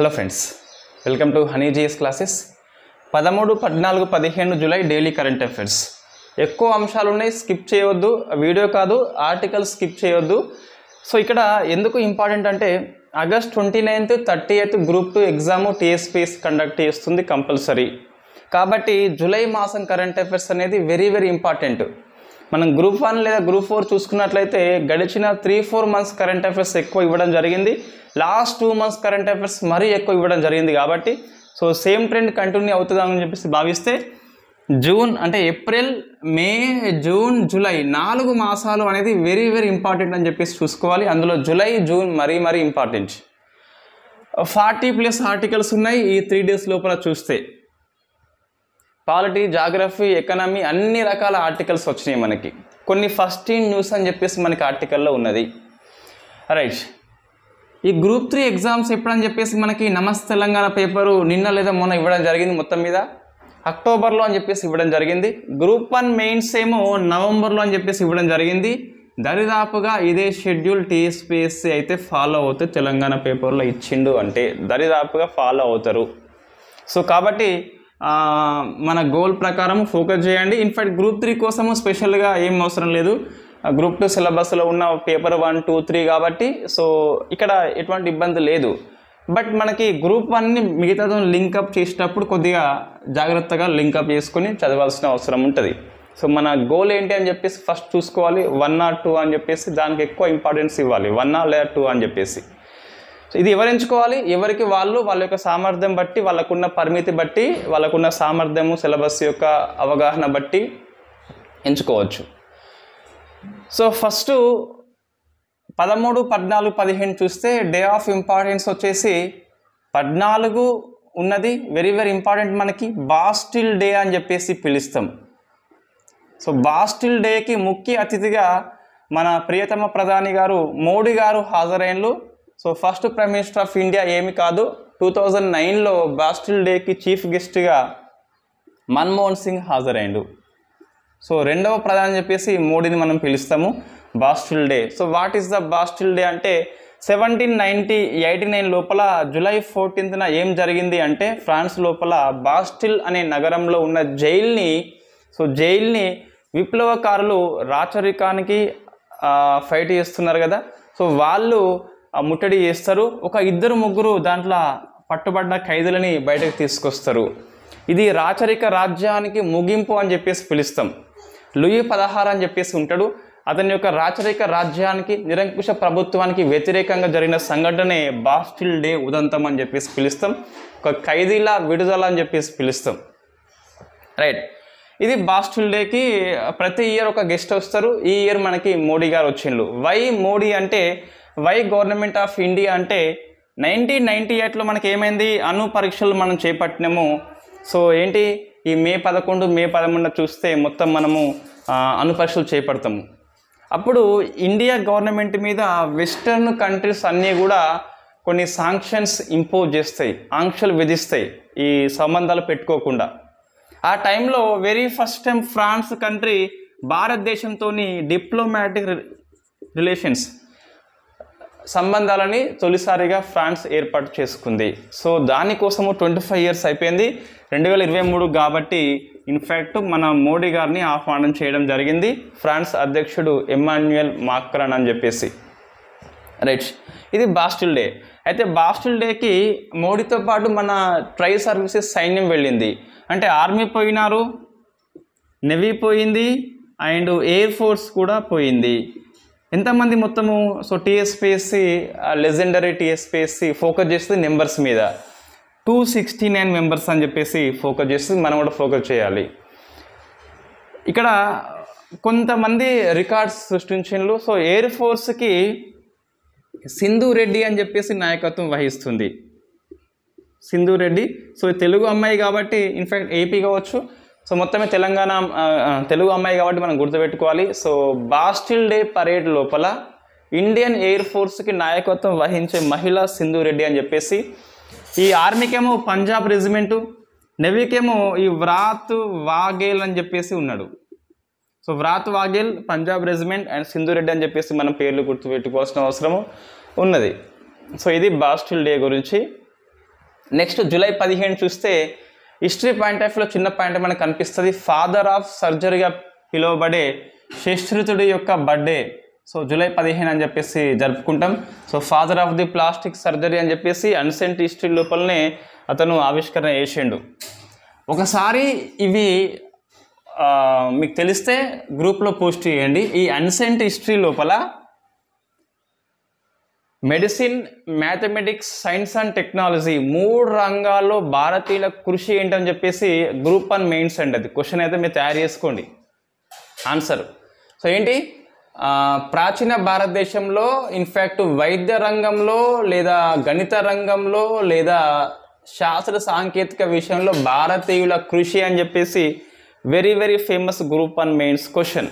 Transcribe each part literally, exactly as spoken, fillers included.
Hello friends, welcome to honey GS classes. పదమూడు పద్నాలుగు పదిహేను జూలై డైలీ కరెంట్ అఫైర్స్. ఎక్కువ అంశాలు ఉన్నాయి, స్కిప్ చేయవద్దు. వీడియో కాదు, ఆర్టికల్ స్కిప్ చేయవద్దు. సో ఇక్కడ ఎందుకు ఇంపార్టెంట్ అంటే August twenty ninth thirty eighth group two exam TSPSC conduct చేస్తుంది కంపల్సరీ. కాబట్టి జూలై మాసం కరెంట్ అఫైర్స్ అనేది వెరీ వెరీ ఇంపార్టెంట్. మనం గ్రూప్ వన్ లేదా గ్రూప్ ఫోర్ చూసుకున్నట్లయితే గడిచిన three four months current affairs ఎక్కువ ఇవ్వడం జరిగింది. Last two months current affairs మరీ ఎక్కువ ఇవ్వడం జరిగింది. కాబట్టి సో సేమ్ ట్రెండ్ కంటిన్యూ అవుతుందని చెప్పేసి భావిస్తే జూన్ అంటే ఏప్రిల్, మే, జూన్, జూలై నాలుగు మాసాలు అనేది వెరీ వెరీ ఇంపార్టెంట్ అని చెప్పేసి చూసుకోవాలి. అందులో జూలై జూన్ మరీ మరీ ఇంపార్టెంట్. ఫార్టీ ప్లస్ ఆర్టికల్స్ ఉన్నాయి ఈ త్రీ డేస్ లోపల చూస్తే. పాలిటీ, జాగ్రఫీ, ఎకనామీ అన్ని రకాల ఆర్టికల్స్ వచ్చినాయి మనకి. కొన్ని ఫస్ట్ ఇన్ న్యూస్ అని చెప్పేసి మనకి ఆర్టికల్లో ఉన్నది. రైట్, ఈ గ్రూప్ త్రీ ఎగ్జామ్స్ ఎప్పుడని చెప్పేసి మనకి నమస్తే తెలంగాణ పేపరు నిన్న లేదా మొన్న ఇవ్వడం జరిగింది. మొత్తం మీద అక్టోబర్లో అని చెప్పేసి ఇవ్వడం జరిగింది. గ్రూప్ వన్ మెయిన్స్ ఏమో నవంబర్లో అని చెప్పేసి ఇవ్వడం జరిగింది. దరిదాపుగా ఇదే షెడ్యూల్ టీఎస్పీఎస్సీ అయితే ఫాలో అవుతే తెలంగాణ పేపర్లో ఇచ్చిండు అంటే దరిదాపుగా ఫాలో అవుతారు. సో కాబట్టి మన గోల్ ప్రకారం ఫోకస్ చేయండి. ఇన్ఫ్యాక్ట్ గ్రూప్ త్రీ కోసము స్పెషల్గా ఏం అవసరం లేదు. గ్రూప్ టూ సిలబస్లో ఉన్న పేపర్ వన్ టూ త్రీ కాబట్టి సో ఇక్కడ ఎటువంటి ఇబ్బంది లేదు. బట్ మనకి గ్రూప్ వన్ని మిగతాతో లింకప్ చేసేటప్పుడు కొద్దిగా జాగ్రత్తగా లింకప్ చేసుకొని చదవాల్సిన అవసరం ఉంటుంది. సో మన గోల్ ఏంటి అని చెప్పేసి ఫస్ట్ చూసుకోవాలి. వన్ ఆర్ టూ అని చెప్పేసి దానికి ఎక్కువ ఇంపార్టెన్స్ ఇవ్వాలి. వన్ ఆర్ లేదా టూ అని చెప్పేసి ఇది ఎవరు ఎంచుకోవాలి, ఎవరికి వాళ్ళు వాళ్ళ యొక్క సామర్థ్యం బట్టి, వాళ్ళకున్న పరిమితి బట్టి, వాళ్ళకున్న సామర్థ్యము సిలబస్ యొక్క అవగాహన బట్టి ఎంచుకోవచ్చు. సో ఫస్ట్ పదమూడు పద్నాలుగు పదిహేను చూస్తే డే ఆఫ్ ఇంపార్టెన్స్ వచ్చేసి పద్నాలుగు ఉన్నది. వెరీ వెరీ ఇంపార్టెంట్ మనకి బాస్టిల్ డే అని చెప్పేసి పిలుస్తాం. సో బాస్టిల్ డేకి ముఖ్య అతిథిగా మన ప్రియతమ ప్రధాని గారు మోడీ గారు హాజరైనలు. So first prime minister of India ఏమి కాదు, టూ థౌజండ్ నైన్లో బాస్టిల్ డేకి చీఫ్ గెస్ట్గా మన్మోహన్ సింగ్ హాజరైండు. సో రెండవ ప్రధాని చెప్పేసి మోడీని మనం పిలుస్తాము Bastille day. So what is the Bastille day అంటే సెవెంటీన్ నైన్టీ ఎయిటీ నైన్ లోపల జూలై ఫోర్టీన్త్న ఏం జరిగింది అంటే ఫ్రాన్స్ లోపల బాస్టిల్ అనే నగరంలో ఉన్న జైల్ని సో జైల్ని విప్లవకారులు రాచరికానికి ఫైట్ చేస్తున్నారు కదా, సో వాళ్ళు ముట్టడి చేస్తారు. ఒక ఇద్దరు ముగ్గురు దాంట్లో పట్టుబడ్డ ఖైదులని బయటకు తీసుకొస్తారు. ఇది రాచరిక రాజ్యానికి ముగింపు అని చెప్పేసి పిలుస్తాం. లూయి పదహారు అని చెప్పేసి ఉంటాడు. అతని యొక్క రాచరిక రాజ్యానికి నిరంకుశ ప్రభుత్వానికి వ్యతిరేకంగా జరిగిన సంఘటనే బాస్టిల్ డే ఉదంతం అని చెప్పేసి పిలుస్తాం. ఒక ఖైదీల విడుదల అని చెప్పేసి పిలుస్తాం. రైట్, ఇది బాస్టిల్ డేకి ప్రతి ఇయర్ ఒక గెస్ట్ వస్తారు. ఈ ఇయర్ మనకి మోడీ గారు వచ్చిండ్రు. వై మోడీ అంటే వై గవర్నమెంట్ ఆఫ్ ఇండియా అంటే నైన్టీన్ నైంటీ ఎయిట్లో మనకి ఏమైంది, అణు పరీక్షలు మనం చేపట్టినాము. సో ఏంటి ఈ మే పదకొండు మే పదకొండు చూస్తే మొత్తం మనము అణు పరీక్షలు చేపడతాము. అప్పుడు ఇండియా గవర్నమెంట్ మీద వెస్టర్న్ కంట్రీస్ అన్నీ కూడా కొన్ని శాంక్షన్స్ ఇంపోజ్ చేస్తాయి, ఆంక్షలు విధిస్తాయి ఈ సంబంధాలు పెట్టుకోకుండా. ఆ టైంలో very first time France country భారతదేశంతో డిప్లొమాటిక్ రిలేషన్స్ సంబంధాలని తొలిసారిగా ఫ్రాన్స్ ఏర్పాటు చేసుకుంది. సో దానికోసము ట్వంటీ ఫైవ్ ఇయర్స్ అయిపోయింది రెండు వేల ఇరవై మూడు కాబట్టి ఇన్ఫ్యాక్ట్ మన మోడీ గారిని ఆహ్వానం చేయడం జరిగింది ఫ్రాన్స్ అధ్యక్షుడు ఎమాన్యుయల్ మాక్రాన్ అని చెప్పేసి. రైట్, ఇది బాస్టిల్ డే. అయితే బాస్టిల్ డేకి మోడీతో పాటు మన ట్రై సర్వీసెస్ సైన్యం వెళ్ళింది. అంటే ఆర్మీ పోయినారు, నెవీ పోయింది, అండ్ ఎయిర్ ఫోర్స్ కూడా పోయింది. ఎంతమంది మొత్తము? So TSPSC legendary TSPSC focus చేస్తుంది నెంబర్స్ మీద. టూ సిక్స్టీ నైన్ మెంబర్స్ అని చెప్పేసి ఫోకస్ చేస్తుంది. మనం కూడా ఫోకస్ చేయాలి. ఇక్కడ కొంతమంది రికార్డ్స్ సృష్టించిండ్రు. సో ఎయిర్ ఫోర్స్కి సింధు రెడ్డి అని చెప్పేసి నాయకత్వం వహిస్తుంది. సింధు రెడ్డి సో తెలుగు అమ్మాయి కాబట్టి ఇన్ఫ్యాక్ట్ ఏపీ కావచ్చు. సో మొత్తమే తెలంగాణ తెలుగు అమ్మాయి కాబట్టి మనం గుర్తుపెట్టుకోవాలి. సో బాస్టిల్ డే పరేడ్ లోపల ఇండియన్ ఎయిర్ ఫోర్స్కి నాయకత్వం వహించే మహిళ సింధు రెడ్డి అని చెప్పేసి. ఈ ఆర్మీకేమో పంజాబ్ రెజిమెంటు, నెవీకేమో ఈ వ్రాత్ వాగేల్ అని చెప్పేసి ఉన్నాడు. సో వ్రాత్ వాగేల్ పంజాబ్ రెజిమెంట్ అండ్ సింధు రెడ్డి అని చెప్పేసి మనం పేర్లు గుర్తుపెట్టుకోవాల్సిన అవసరం ఉన్నది. సో ఇది బాస్టిల్ డే గురించి. నెక్స్ట్ జూలై పదిహేను చూస్తే హిస్టరీ పాయింట్ ఆఫ్ లో చిన్న పాయింట్ మనకు కనిపిస్తుంది. ఫాదర్ ఆఫ్ సర్జరీగా పిలువబడే శేషృతుడి యొక్క బర్త్డే సో జూలై పదిహేను అని చెప్పేసి జరుపుకుంటాం. So father of the plastic surgery అని చెప్పేసి అన్సెంట్ హిస్టరీ లోపలనే అతను ఆవిష్కరణ చేసిండు. ఒకసారి ఇవి మీకు తెలిస్తే గ్రూప్లో పోస్ట్ చేయండి. ఈ అన్సెంట్ హిస్టరీ లోపల medicine, mathematics, science and technology మూడు రంగాల్లో భారతీయుల కృషి ఏంటని చెప్పేసి గ్రూప్ వన్ మెయిన్స్ అండి. అది క్వశ్చన్ అయితే మీరు తయారు చేసుకోండి ఆన్సర్. సో ఏంటి ప్రాచీన భారతదేశంలో ఇన్ఫ్యాక్ట్ వైద్య రంగంలో లేదా గణిత రంగంలో లేదా శాస్త్ర సాంకేతిక విషయంలో భారతీయుల కృషి అని చెప్పేసి very very famous group one mains question.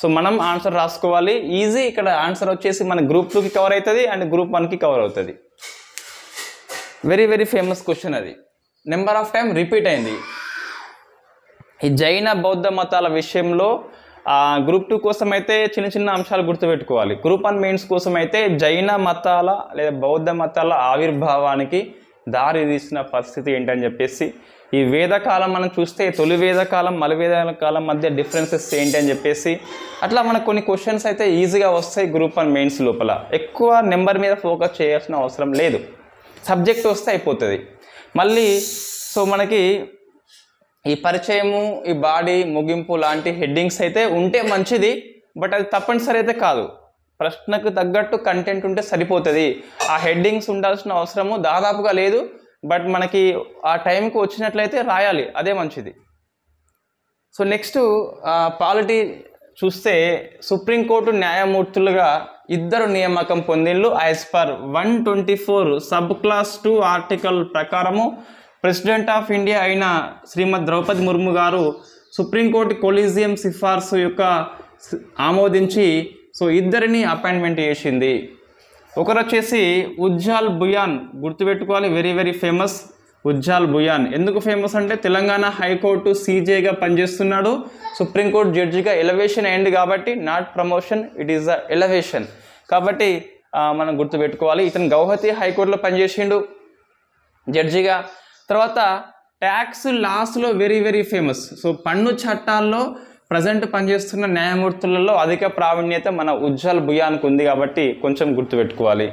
So మనం ఆన్సర్ రాసుకోవాలి. ఈజీ. ఇక్కడ ఆన్సర్ వచ్చేసి మన గ్రూప్ టూకి కవర్ అవుతుంది అండ్ గ్రూప్ వన్కి కవర్ అవుతుంది. వెరీ వెరీ ఫేమస్ క్వశ్చన్ అది. నెంబర్ ఆఫ్ టైం రిపీట్ అయింది. ఈ జైన బౌద్ధ మతాల విషయంలో గ్రూప్ టూ కోసం అయితే చిన్న చిన్న అంశాలు గుర్తుపెట్టుకోవాలి. గ్రూప్ వన్ మెయిన్స్ కోసం అయితే జైన మతాల లేదా బౌద్ధ మతాల ఆవిర్భావానికి దారి తీసిన పరిస్థితి ఏంటని చెప్పేసి, ఈ వేదకాలం మనం చూస్తే తొలి వేదకాలం మలి వేదకాలం మధ్య డిఫరెన్సెస్ ఏంటని చెప్పేసి అట్లా మనకు కొన్ని క్వశ్చన్స్ అయితే ఈజీగా వస్తాయి గ్రూప్ వన్ మెయిన్స్ లోపల. ఎక్కువ నెంబర్ మీద ఫోకస్ చేయాల్సిన అవసరం లేదు, సబ్జెక్ట్ వస్తే అయిపోతుంది. మళ్ళీ సో మనకి ఈ పరిచయము, ఈ బాడీ, ముగింపు లాంటి హెడ్డింగ్స్ అయితే ఉంటే మంచిది. బట్ అది తప్పనిసరి అయితే కాదు. ప్రశ్నకు తగ్గట్టు కంటెంట్ ఉంటే సరిపోతుంది. ఆ హెడ్డింగ్స్ ఉండాల్సిన అవసరము దాదాపుగా లేదు. బట్ మనకి ఆ టైంకి వచ్చినట్లయితే రాయాలి, అదే మంచిది. సో నెక్స్ట్ పాలిటీ చూస్తే సుప్రీంకోర్టు న్యాయమూర్తులుగా ఇద్దరు నియామకం పొందిళ్ళు. As per one twenty four sub clause two article ప్రకారము ప్రెసిడెంట్ ఆఫ్ ఇండియా అయిన శ్రీమతి ద్రౌపది ముర్ము గారు సుప్రీంకోర్టు కొలీజియం సిఫార్సు యొక్క ఆమోదించి సో ఇద్దరిని అపాయింట్మెంట్ చేసింది. ఒకరు వచ్చేసి ఉజ్జాల్ భుయాన్, గుర్తుపెట్టుకోవాలి, very very famous Ujjal Bhuyan. ఎందుకు ఫేమస్ అంటే తెలంగాణ హైకోర్టు సీజేగా పనిచేస్తున్నాడు, సుప్రీంకోర్టు జడ్జిగా ఎలివేషన్ అయింది కాబట్టి not promotion, it is the elevation కాబట్టి మనం గుర్తుపెట్టుకోవాలి. ఇతను గౌహతి హైకోర్టులో పనిచేసిండు జడ్జిగా. తర్వాత ట్యాక్స్ లాస్లో వెరీ వెరీ ఫేమస్. సో పన్ను చట్టాల్లో ప్రజెంట్ పనిచేస్తున్న న్యాయమూర్తులలో అధిక ప్రావీణ్యత మన ఉజ్జాల్ భుయానికి ఉంది కాబట్టి కొంచెం గుర్తుపెట్టుకోవాలి.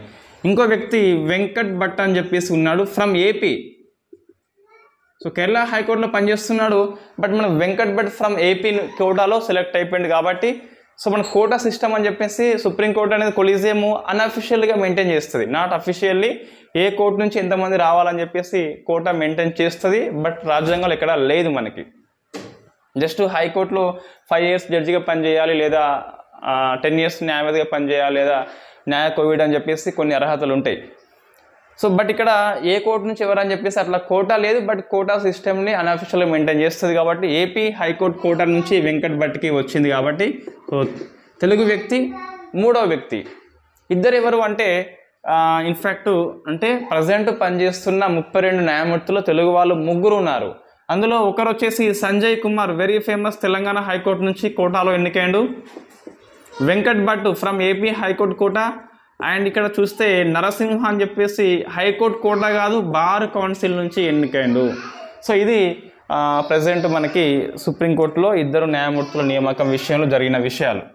ఇంకో వ్యక్తి వెంకట్ భట్ అని చెప్పేసి ఉన్నాడు, ఫ్రమ్ ఏపీ. సో కేరళ హైకోర్టులో పనిచేస్తున్నాడు. బట్ మన వెంకట్ భట్ ఫ్రమ్ ఏపీ కోటాలో సెలెక్ట్ అయిపోయింది కాబట్టి సో మన కోటా సిస్టమ్ అని చెప్పేసి సుప్రీంకోర్టు అనేది కొలీజియము అన్అఫిషియల్గా మెయింటైన్ చేస్తుంది, నాట్ అఫిషియల్లీ ఏ కోర్టు నుంచి ఎంతమంది రావాలని చెప్పేసి కోటా మెయింటైన్ చేస్తుంది. బట్ రాజ్యాంగంలో ఎక్కడా లేదు మనకి. జస్ట్ హైకోర్టులో ఫైవ్ ఇయర్స్ జడ్జిగా పనిచేయాలి లేదా టెన్ ఇయర్స్ న్యాయవాదిగా పనిచేయాలి లేదా న్యాయ కోవిడ్ అని చెప్పేసి కొన్ని అర్హతలు ఉంటాయి. సో బట్ ఇక్కడ ఏ కోర్టు నుంచి ఎవరని చెప్పేసి అట్లా కోటా లేదు. బట్ కోటా సిస్టమ్ని అన్అఫిషియల్గా మెయింటైన్ చేస్తుంది కాబట్టి ఏపీ హైకోర్టు కోటా నుంచి వెంకట్ భట్కి వచ్చింది కాబట్టి తెలుగు వ్యక్తి. మూడో వ్యక్తి ఇద్దరు ఎవరు అంటే ఇన్ఫ్యాక్ట్ అంటే ప్రజెంట్ పనిచేస్తున్న ముప్పై రెండు న్యాయమూర్తులు తెలుగు వాళ్ళు ముగ్గురు ఉన్నారు. అందులో ఒకరు వచ్చేసి Sanjay Kumar, very famous, Telangana high court నుంచి కోటాలో ఎన్నికైండు. Venkat Bhat from AP high court quota. And ఇక్కడ చూస్తే నరసింహ అని చెప్పేసి హైకోర్టు కోటా కాదు బార్ కౌన్సిల్ నుంచి ఎన్నికైండు. సో ఇది ప్రజెంట్ మనకి సుప్రీంకోర్టులో ఇద్దరు న్యాయమూర్తుల నియామకం విషయంలో జరిగిన విషయాలు.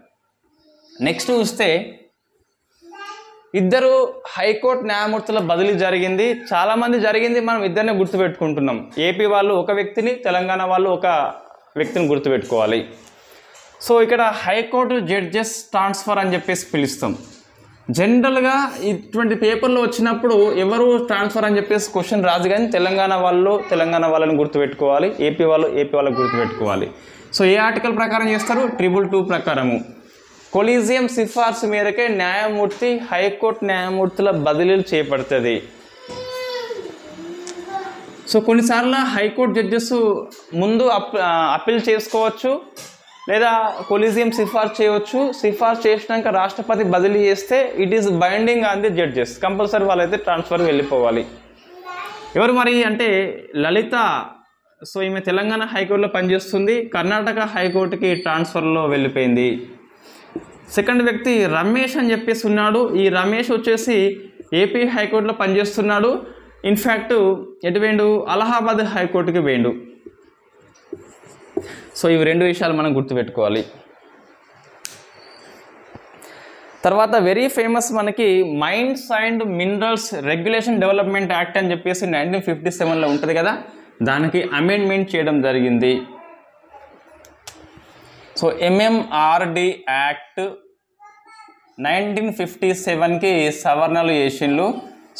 నెక్స్ట్ చూస్తే ఇద్దరు హైకోర్టు న్యాయమూర్తుల బదిలీ జరిగింది. చాలామంది జరిగింది, మనం ఇద్దరినే గుర్తుపెట్టుకుంటున్నాం. ఏపీ వాళ్ళు ఒక వ్యక్తిని, తెలంగాణ వాళ్ళు ఒక వ్యక్తిని గుర్తుపెట్టుకోవాలి. సో ఇక్కడ హైకోర్టు జడ్జెస్ ట్రాన్స్ఫర్ అని చెప్పేసి పిలుస్తాం. జనరల్గా ఇటువంటి పేపర్లో వచ్చినప్పుడు ఎవరు ట్రాన్స్ఫర్ అని చెప్పేసి క్వశ్చన్ రాదు, కానీ తెలంగాణ వాళ్ళు తెలంగాణ వాళ్ళని గుర్తుపెట్టుకోవాలి, ఏపీ వాళ్ళు ఏపీ వాళ్ళని గుర్తుపెట్టుకోవాలి. సో ఏ ఆర్టికల్ ప్రకారం చేస్తారు? ట్రిపుల్ టూ ప్రకారము. కొలీజియం సిఫార్సు మేరకే న్యాయమూర్తి హైకోర్టు న్యాయమూర్తుల బదిలీలు చేపడుతుంది. సో కొన్నిసార్లు హైకోర్టు జడ్జెస్ ముందు అప్ అప్పీల్ చేసుకోవచ్చు లేదా కొలీజియం సిఫార్సు చేయవచ్చు. సిఫార్సు చేసినాక రాష్ట్రపతి బదిలీ చేస్తే it is binding on the judges, compulsory వాళ్ళైతే ట్రాన్స్ఫర్ వెళ్ళిపోవాలి. ఎవరు మరి అంటే లలిత. సో ఈమె తెలంగాణ హైకోర్టులో పనిచేస్తుంది, కర్ణాటక హైకోర్టుకి ట్రాన్స్ఫర్లో వెళ్ళిపోయింది. సెకండ్ వ్యక్తి రమేష్ అని చెప్పేసి ఉన్నాడు. ఈ రమేష్ వచ్చేసి ఏపీ హైకోర్టులో పనిచేస్తున్నాడు. ఇన్ఫ్యాక్ట్ ఎటు వేండు అలహాబాద్ హైకోర్టుకి వేండు. సో ఇవి రెండు విషయాలు మనం గుర్తుపెట్టుకోవాలి. తర్వాత వెరీ ఫేమస్ మనకి mines and minerals regulation development act అని చెప్పేసి నైన్టీన్ ఫిఫ్టీ సెవెన్లో ఉంటుంది కదా, దానికి అమెండ్మెంట్ చేయడం జరిగింది. So MMRD act nineteen fifty సెవెన్కి సవరణలు చేసిండ్రు.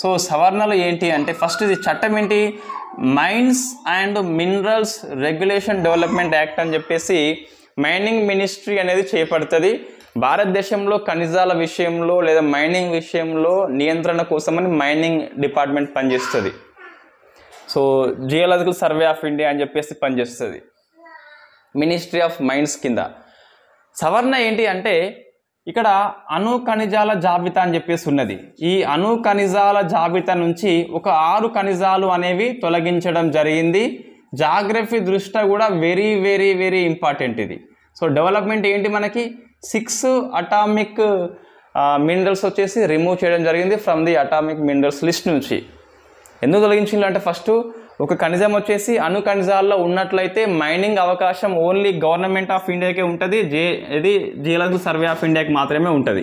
సో సవరణలు ఏంటి అంటే ఫస్ట్ ఇది చట్టం ఏంటి, mines and minerals regulation development act అని చెప్పేసి మైనింగ్ మినిస్ట్రీ అనేది చేపడుతుంది. భారతదేశంలో ఖనిజాల విషయంలో లేదా మైనింగ్ విషయంలో నియంత్రణ కోసమని మైనింగ్ డిపార్ట్మెంట్ పనిచేస్తుంది. So geological survey of India అని చెప్పేసి పనిచేస్తుంది మినిస్ట్రీ ఆఫ్ మైన్స్ కింద. సవరణ ఏంటి అంటే ఇక్కడ అణు ఖనిజాల జాబితా అని చెప్పేసి ఉన్నది. ఈ అణు ఖనిజాల జాబితా నుంచి ఒక ఆరు ఖనిజాలు అనేవి తొలగించడం జరిగింది. జాగ్రఫీ దృష్ట్యా కూడా వెరీ వెరీ వెరీ ఇంపార్టెంట్ ఇది. సో డెవలప్మెంట్ ఏంటి మనకి సిక్స్ అటామిక్ మినరల్స్ వచ్చేసి రిమూవ్ చేయడం జరిగింది from the atomic minerals list నుంచి. ఎందుకు తొలగించిండ్రు అంటే ఫస్ట్ ఒక ఖనిజం వచ్చేసి అణు ఖనిజాల్లో ఉన్నట్లయితే మైనింగ్ అవకాశం ఓన్లీ గవర్నమెంట్ ఆఫ్ ఇండియాకే ఉంటుంది, జే ఇది జియోలాజికల్ సర్వే ఆఫ్ ఇండియాకి మాత్రమే ఉంటుంది.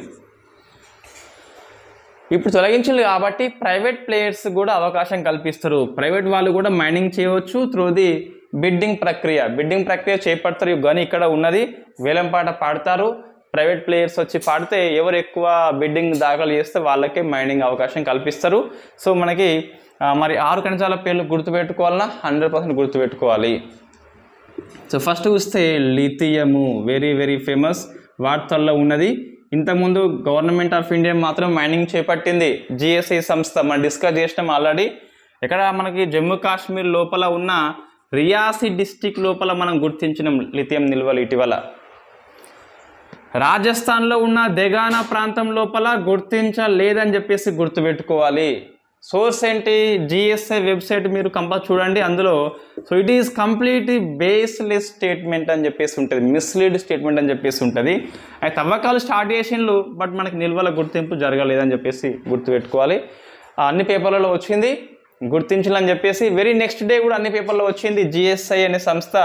ఇప్పుడు తొలగించింది కాబట్టి ప్రైవేట్ ప్లేయర్స్ కూడా అవకాశం కల్పిస్తారు. ప్రైవేట్ వాళ్ళు కూడా మైనింగ్ చేయవచ్చు త్రూ ది బిడ్డింగ్ ప్రక్రియ. బిడ్డింగ్ ప్రక్రియ చేపడతారు కానీ ఇక్కడ ఉన్నది వేలంపాట పాడతారు. ప్రైవేట్ ప్లేయర్స్ వచ్చి పాడితే ఎవరు ఎక్కువ బిడ్డింగ్ దాఖలు చేస్తే వాళ్ళకే మైనింగ్ అవకాశం కల్పిస్తారు. సో మనకి మరి ఆరు ఖనిజాల పేర్లు గుర్తుపెట్టుకోవాలన్నా హండ్రెడ్ పర్సెంట్ గుర్తుపెట్టుకోవాలి. సో ఫస్ట్ చూస్తే లిథియము వెరీ వెరీ ఫేమస్ వార్తల్లో ఉన్నది. ఇంతకుముందు గవర్నమెంట్ ఆఫ్ ఇండియా మాత్రం మైనింగ్ చేపట్టింది, జిఎస్ఐ సంస్థ మనం డిస్కస్ చేసినాం ఆల్రెడీ. ఇక్కడ మనకి జమ్మూ కాశ్మీర్ లోపల ఉన్న రియాసి డిస్టిక్ లోపల మనం గుర్తించినాం లిథియం నిల్వలు. ఇటీవల రాజస్థాన్లో ఉన్న దెగానా ప్రాంతం లోపల గుర్తించలేదని చెప్పేసి గుర్తుపెట్టుకోవాలి. సోర్స్ ఏంటి, జిఎస్ఐ వెబ్సైట్ మీరు కంపల్సరీ చూడండి అందులో. So it is completely baseless statement అని చెప్పేసి ఉంటుంది, మిస్లీడ్ స్టేట్మెంట్ అని చెప్పేసి ఉంటుంది. అయితే తవ్వకాలు స్టార్ట్ చేసిన్లు బట్ మనకి నిల్వల గుర్తింపు జరగలేదని చెప్పేసి గుర్తుపెట్టుకోవాలి. అన్ని పేపర్లలో వచ్చింది గుర్తించాలని చెప్పేసి, వెరీ నెక్స్ట్ డే కూడా అన్ని పేపర్లో వచ్చింది. జిఎస్ఐ అనే సంస్థ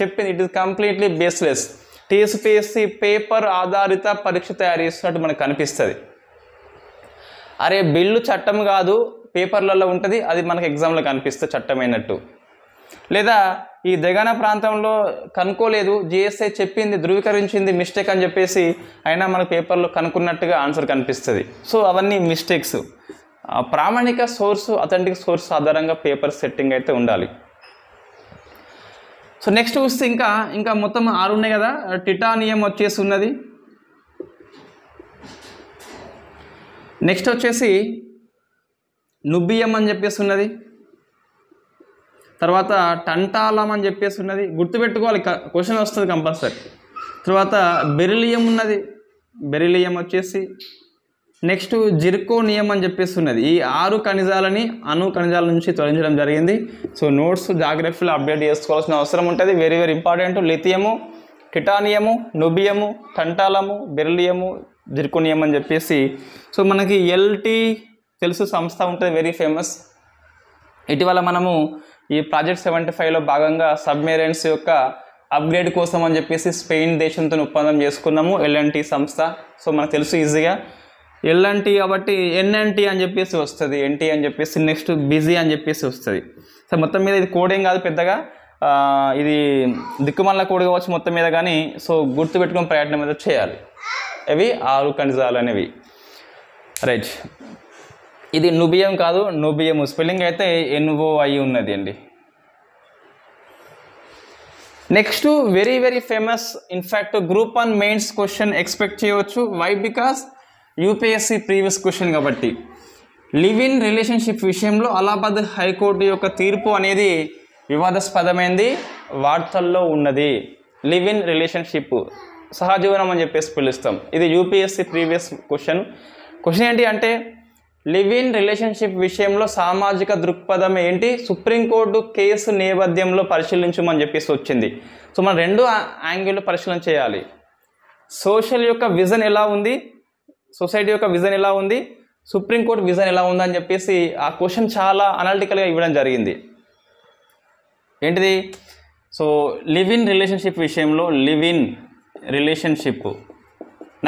చెప్పింది it is completely baseless. TSPSC paper ఆధారిత పరీక్ష తయారు చేస్తున్నట్టు మనకు కనిపిస్తుంది. అరే బిల్లు చట్టం కాదు పేపర్లలో ఉంటుంది, అది మనకు ఎగ్జామ్లో కనిపిస్తుంది చట్టమైనట్టు. లేదా ఈ దెగానా ప్రాంతంలో కనుక్కోలేదు జిఎస్ఐ చెప్పింది ధృవీకరించింది మిస్టేక్ అని చెప్పేసి అయినా మన పేపర్లో కనుక్కున్నట్టుగా ఆన్సర్ కనిపిస్తుంది. సో అవన్నీ మిస్టేక్స్. ప్రామాణిక సోర్సు అథెంటిక్ సోర్స్ ఆధారంగా పేపర్ సెట్టింగ్ అయితే ఉండాలి. సో నెక్స్ట్ చూస్తే ఇంకా ఇంకా మొత్తం ఆరు ఉన్నాయి కదా. టిటానియం వచ్చేసి ఉన్నది. నెక్స్ట్ వచ్చేసి నుబియం అని చెప్పేసి ఉన్నది. తర్వాత టంటాలం అని చెప్పేసి ఉన్నది, గుర్తుపెట్టుకోవాలి క్వశ్చన్ వస్తుంది కంపల్సరీ. తర్వాత బెరిలియం ఉన్నది, బెరిలియం వచ్చేసి. నెక్స్ట్ జిర్కోనియం అని చెప్పేసి ఉన్నది. ఈ ఆరు ఖనిజాలని అణు ఖనిజాల నుంచి తొలగించడం జరిగింది. సో నోట్స్ జాగ్రఫీలో అప్డేట్ చేసుకోవాల్సిన అవసరం ఉంటుంది, very very important. Lithium, titanium, niobium, tantalum, beryllium, zirconium అని చెప్పేసి. సో మనకి ఎల్టీ తెలుసు సంస్థ ఉంటుంది, వెరీ ఫేమస్. ఇటీవల మనము ఈ ప్రాజెక్ట్ సెవెంటీ ఫైవ్లో భాగంగా సబ్మెరైన్స్ యొక్క అప్గ్రేడ్ కోసం అని చెప్పేసి స్పెయిన్ దేశంతో ఒప్పందం చేసుకున్నాము, ఎల్ఎన్టీ సంస్థ. సో మనకు తెలుసు ఈజీగా ఎల్ఎన్టీ కాబట్టి ఎన్ఎన్టీ అని చెప్పేసి వస్తుంది, ఎన్టీ అని చెప్పేసి, నెక్స్ట్ బిజీ అని చెప్పేసి వస్తుంది. సో మొత్తం మీద ఇది కోడ్ ఏం కాదు పెద్దగా, ఇది దిక్కుమల్ల కోడ్ కావచ్చు మొత్తం మీద కానీ. సో గుర్తుపెట్టుకునే ప్రయత్నం అయితే చేయాలి. అవి ఆరు ఖనిజాలు అనేవి. రైట్, ఇది నుబియం కాదు, నుబియం స్పెల్లింగ్ అయితే ఎన్ఓఐ ఉన్నది అండి. Next very very famous, in fact group one mains question expect చేయవచ్చు. Why? Because UPSC previous question కాబట్టి. లివ్ ఇన్ రిలేషన్షిప్ విషయంలో అలహాబాద్ హైకోర్టు యొక్క తీర్పు అనేది వివాదాస్పదమైంది, వార్తల్లో ఉన్నది. లివ్ ఇన్ రిలేషన్షిప్ సహజీవనం అని చెప్పేసి పిలుస్తాం. ఇది యూపీఎస్సీ ప్రీవియస్ క్వశ్చన్. క్వశ్చన్ ఏంటి అంటే లివ్ ఇన్ రిలేషన్షిప్ విషయంలో సామాజిక దృక్పథం ఏంటి, సుప్రీంకోర్టు కేసు నేపథ్యంలో పరిశీలించమని చెప్పేసి వచ్చింది. సో మనం రెండు యాంగిల్లో పరిశీలన చేయాలి. సోషల్ యొక్క విజన్ ఎలా ఉంది, సొసైటీ యొక్క విజన్ ఎలా ఉంది, సుప్రీం కోర్ట్ విజన్ ఎలా ఉంది అని చెప్పేసి ఆ క్వశ్చన్ చాలా అనలిటికల్ గా ఇవ్వడం జరిగింది. ఏంటిది? సో లివ్ ఇన్ రిలేషన్షిప్ విషయంలో live in relationship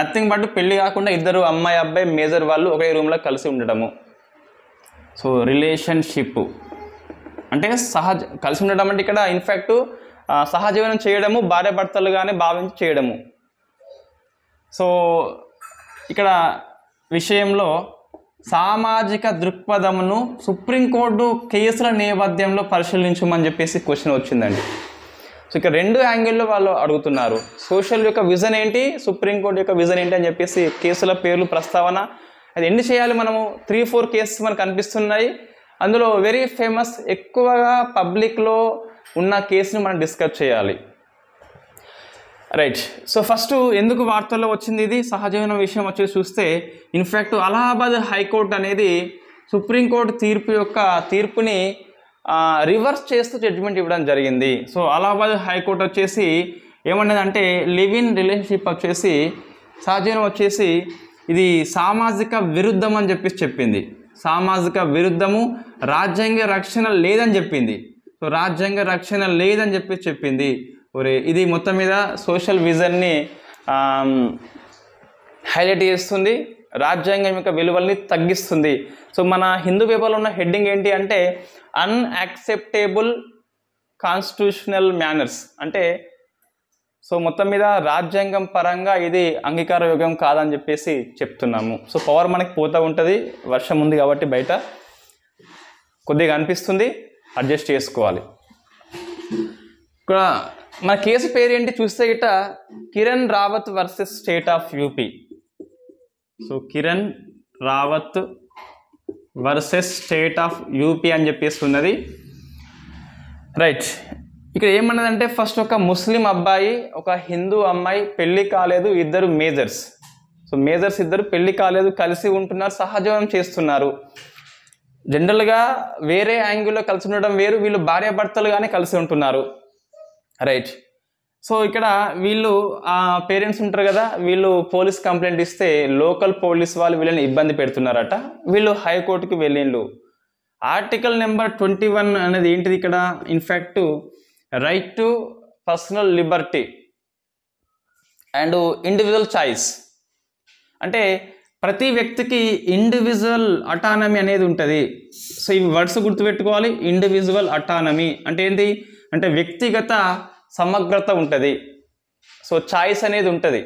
nothing but పెళ్లి కాకుండా ఇద్దరు అమ్మాయి అబ్బాయి మేజర్ వాళ్ళు ఒకే రూమ్లో కలిసి ఉండడము. సో రిలేషన్షిప్ అంటే సహజ కలిసి ఉండడం అంటే ఇక్కడ ఇన్ఫ్యాక్ట్ సహజీవనం చేయడము భార్య భర్తలుగానే భావించి చేయడము. సో ఇక్కడ విషయంలో సామాజిక దృక్పథమును సుప్రీంకోర్టు కేసుల నేపథ్యంలో పరిశీలించమని చెప్పేసి క్వశ్చన్ వచ్చిందండి. సో ఇక్కడ రెండు యాంగిల్లో వాళ్ళు అడుగుతున్నారు. సోషల్ యొక్క విజన్ ఏంటి, సుప్రీంకోర్టు యొక్క విజన్ ఏంటి అని చెప్పేసి కేసుల పేర్లు ప్రస్తావన అది ఎండ్ చేయాలి. మనము త్రీ ఫోర్ కేసెస్ మనకు కనిపిస్తున్నాయి. అందులో వెరీ ఫేమస్ ఎక్కువగా పబ్లిక్లో ఉన్న కేసును మనం డిస్కస్ చేయాలి. రైట్. సో ఫస్ట్ ఎందుకు వార్తల్లో వచ్చింది ఇది సహజీవనం విషయం వచ్చేసి చూస్తే ఇన్ఫ్యాక్ట్ అలహాబాద్ హైకోర్టు అనేది సుప్రీంకోర్టు తీర్పు యొక్క తీర్పుని రివర్స్ చేస్తూ జడ్జిమెంట్ ఇవ్వడం జరిగింది. సో అలహాబాద్ హైకోర్టు వచ్చేసి ఏమన్నదంటే లివ్ ఇన్ రిలేషన్షిప్ వచ్చేసి సహజీవనం వచ్చేసి ఇది సామాజిక విరుద్ధం అని చెప్పేసి చెప్పింది. సామాజిక విరుద్ధము, రాజ్యాంగ రక్షణ లేదని చెప్పింది. సో రాజ్యాంగ రక్షణ లేదని చెప్పేసి చెప్పింది. ఒరే ఇది మొత్తం మీద సోషల్ విజన్ని హైలైట్ చేస్తుంది, రాజ్యాంగం యొక్క విలువల్ని తగ్గిస్తుంది. సో మన హిందూ పేపర్లో ఉన్న హెడ్డింగ్ ఏంటి అంటే అన్యాక్సెప్టేబుల్ కాన్స్టిట్యూషనల్ మేనర్స్. అంటే సో మొత్తం మీద రాజ్యాంగం పరంగా ఇది అంగీకార యోగ్యం కాదని చెప్పేసి చెప్తున్నాము. సో పవర్ మనకి పోతూ ఉంటుంది, వర్షం ఉంది కాబట్టి బయట కొద్దిగా అనిపిస్తుంది, అడ్జస్ట్ చేసుకోవాలి. ఇక్కడ మన కేసు పేరు ఏంటి చూస్తే ఇట Kiran Rawat versus state of UP. So Kiran Rawat versus state of UP అని చెప్పేసి ఉన్నది. రైట్. ఇక్కడ ఏమన్నదంటే ఫస్ట్ ఒక ముస్లిం అబ్బాయి ఒక హిందూ అమ్మాయి పెళ్ళి కాలేదు, ఇద్దరు మేజర్స్. సో మేజర్స్ ఇద్దరు పెళ్ళి కాలేదు, కలిసి ఉంటున్నారు, సహజీవనం చేస్తున్నారు. జనరల్గా వేరే యాంగిల్లో కలిసి ఉండడం వేరు, వీళ్ళు భార్యాభర్తలుగానే కలిసి ఉంటున్నారు. రైట్. సో ఇక్కడ వీళ్ళు ఆ పేరెంట్స్ ఉంటారు కదా, వీళ్ళు పోలీస్ కంప్లైంట్ ఇస్తే లోకల్ పోలీస్ వాళ్ళు వీళ్ళని ఇబ్బంది పెడుతున్నారట. వీళ్ళు హైకోర్టుకి వెళ్ళిండు. ఆర్టికల్ నెంబర్ ట్వంటీ వన్ అనేది ఏంటిది ఇక్కడ in fact right to personal liberty and individual choice. అంటే ప్రతి వ్యక్తికి ఇండివిజువల్ అటానమీ అనేది ఉంటుంది. సో ఈ వర్డ్స్ గుర్తుపెట్టుకోవాలి. ఇండివిజువల్ అటానమీ అంటే ఏంటి అంటే వ్యక్తిగత సమగ్రత ఉంటుంది. సో చాయిస్ అనేది ఉంటుంది,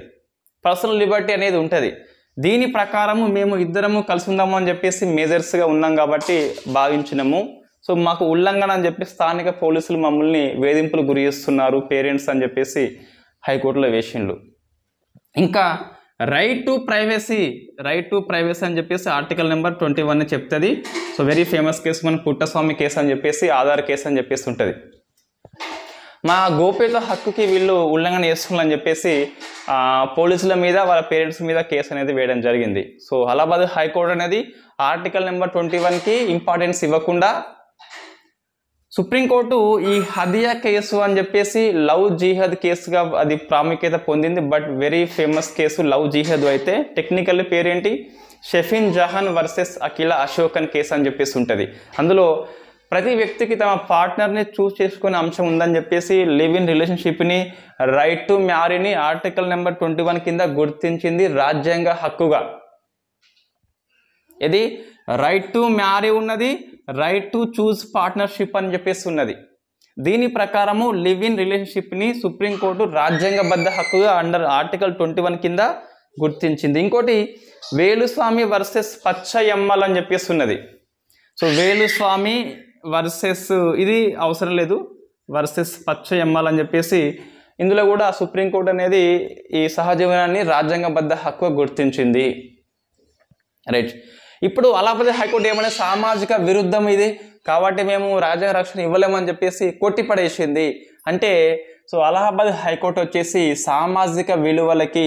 పర్సనల్ లిబర్టీ అనేది ఉంటుంది. దీని ప్రకారము మేము ఇద్దరము కలిసి ఉందాము అని చెప్పేసి మేజర్స్గా ఉన్నాం కాబట్టి భావించినాము. సో మాకు ఉల్లంఘన అని చెప్పి స్థానిక పోలీసులు మమ్మల్ని వేధింపులు గురి చేస్తున్నారు పేరెంట్స్ అని చెప్పేసి హైకోర్టులో వేసిండ్లు. ఇంకా right to privacy, right to privacy అని చెప్పేసి ఆర్టికల్ నెంబర్ ట్వంటీ వన్ చెప్తుంది. సో వెరీ ఫేమస్ కేసు మన పుట్టస్వామి కేసు అని చెప్పేసి, ఆధార్ కేసు అని చెప్పేసి ఉంటుంది. మా గోప్యత హక్కుకి వీళ్ళు ఉల్లంఘన చేస్తున్నారని చెప్పేసి పోలీసుల మీద వాళ్ళ పేరెంట్స్ మీద కేసు అనేది వేయడం జరిగింది. సో అలహాబాద్ హైకోర్టు అనేది ఆర్టికల్ నెంబర్ ట్వంటీ వన్కి ఇంపార్టెన్స్ ఇవ్వకుండా సుప్రీంకోర్టు ఈ హదియా కేసు అని చెప్పేసి లవ్ జిహాద్ కేసుగా అది ప్రాముఖ్యత పొందింది. But very famous case love jihad. అయితే టెక్నికల్ పేరేంటి షఫీన్ జహాన్ వర్సెస్ అఖిల అశోకన్ కేసు అని చెప్పేసి ఉంటుంది. అందులో ప్రతి వ్యక్తికి తమ పార్ట్నర్ని చూస్ చేసుకునే అంశం ఉందని చెప్పేసి లివ్ ఇన్ రిలేషన్షిప్ని, రైట్ టు మ్యారీని ఆర్టికల్ నెంబర్ ట్వంటీ వన్ కింద గుర్తించింది రాజ్యాంగ హక్కుగా. ఇది రైట్ టు మ్యారీ ఉన్నది, రైట్ టు చూజ్ పార్ట్నర్షిప్ అని చెప్పేసి ఉన్నది. దీని ప్రకారము లివ్ ఇన్ రిలేషన్షిప్ని సుప్రీంకోర్టు రాజ్యాంగబద్ధ హక్కుగా అండర్ ఆర్టికల్ ట్వంటీ వన్ కింద గుర్తించింది. ఇంకోటి వేలుస్వామి వర్సెస్ పచ్చయమ్మల్ అని చెప్పేసి ఉన్నది. సో వేలుస్వామి వర్సెస్ ఇది అవసరం లేదు, వర్సెస్ పచ్చయమ్మల్ అని చెప్పేసి ఇందులో కూడా సుప్రీంకోర్టు అనేది ఈ సహజీవనాన్ని రాజ్యాంగబద్ధ హక్కుగా గుర్తించింది. రైట్. ఇప్పుడు అలహాబాద్ హైకోర్టు ఏమైనా సామాజిక విరుద్ధం ఇది కాబట్టి మేము రాజ్యాంగ రక్షణ ఇవ్వలేమని చెప్పేసి కొట్టిపడేసింది. అంటే సో అలహాబాద్ హైకోర్టు వచ్చేసి సామాజిక విలువలకి,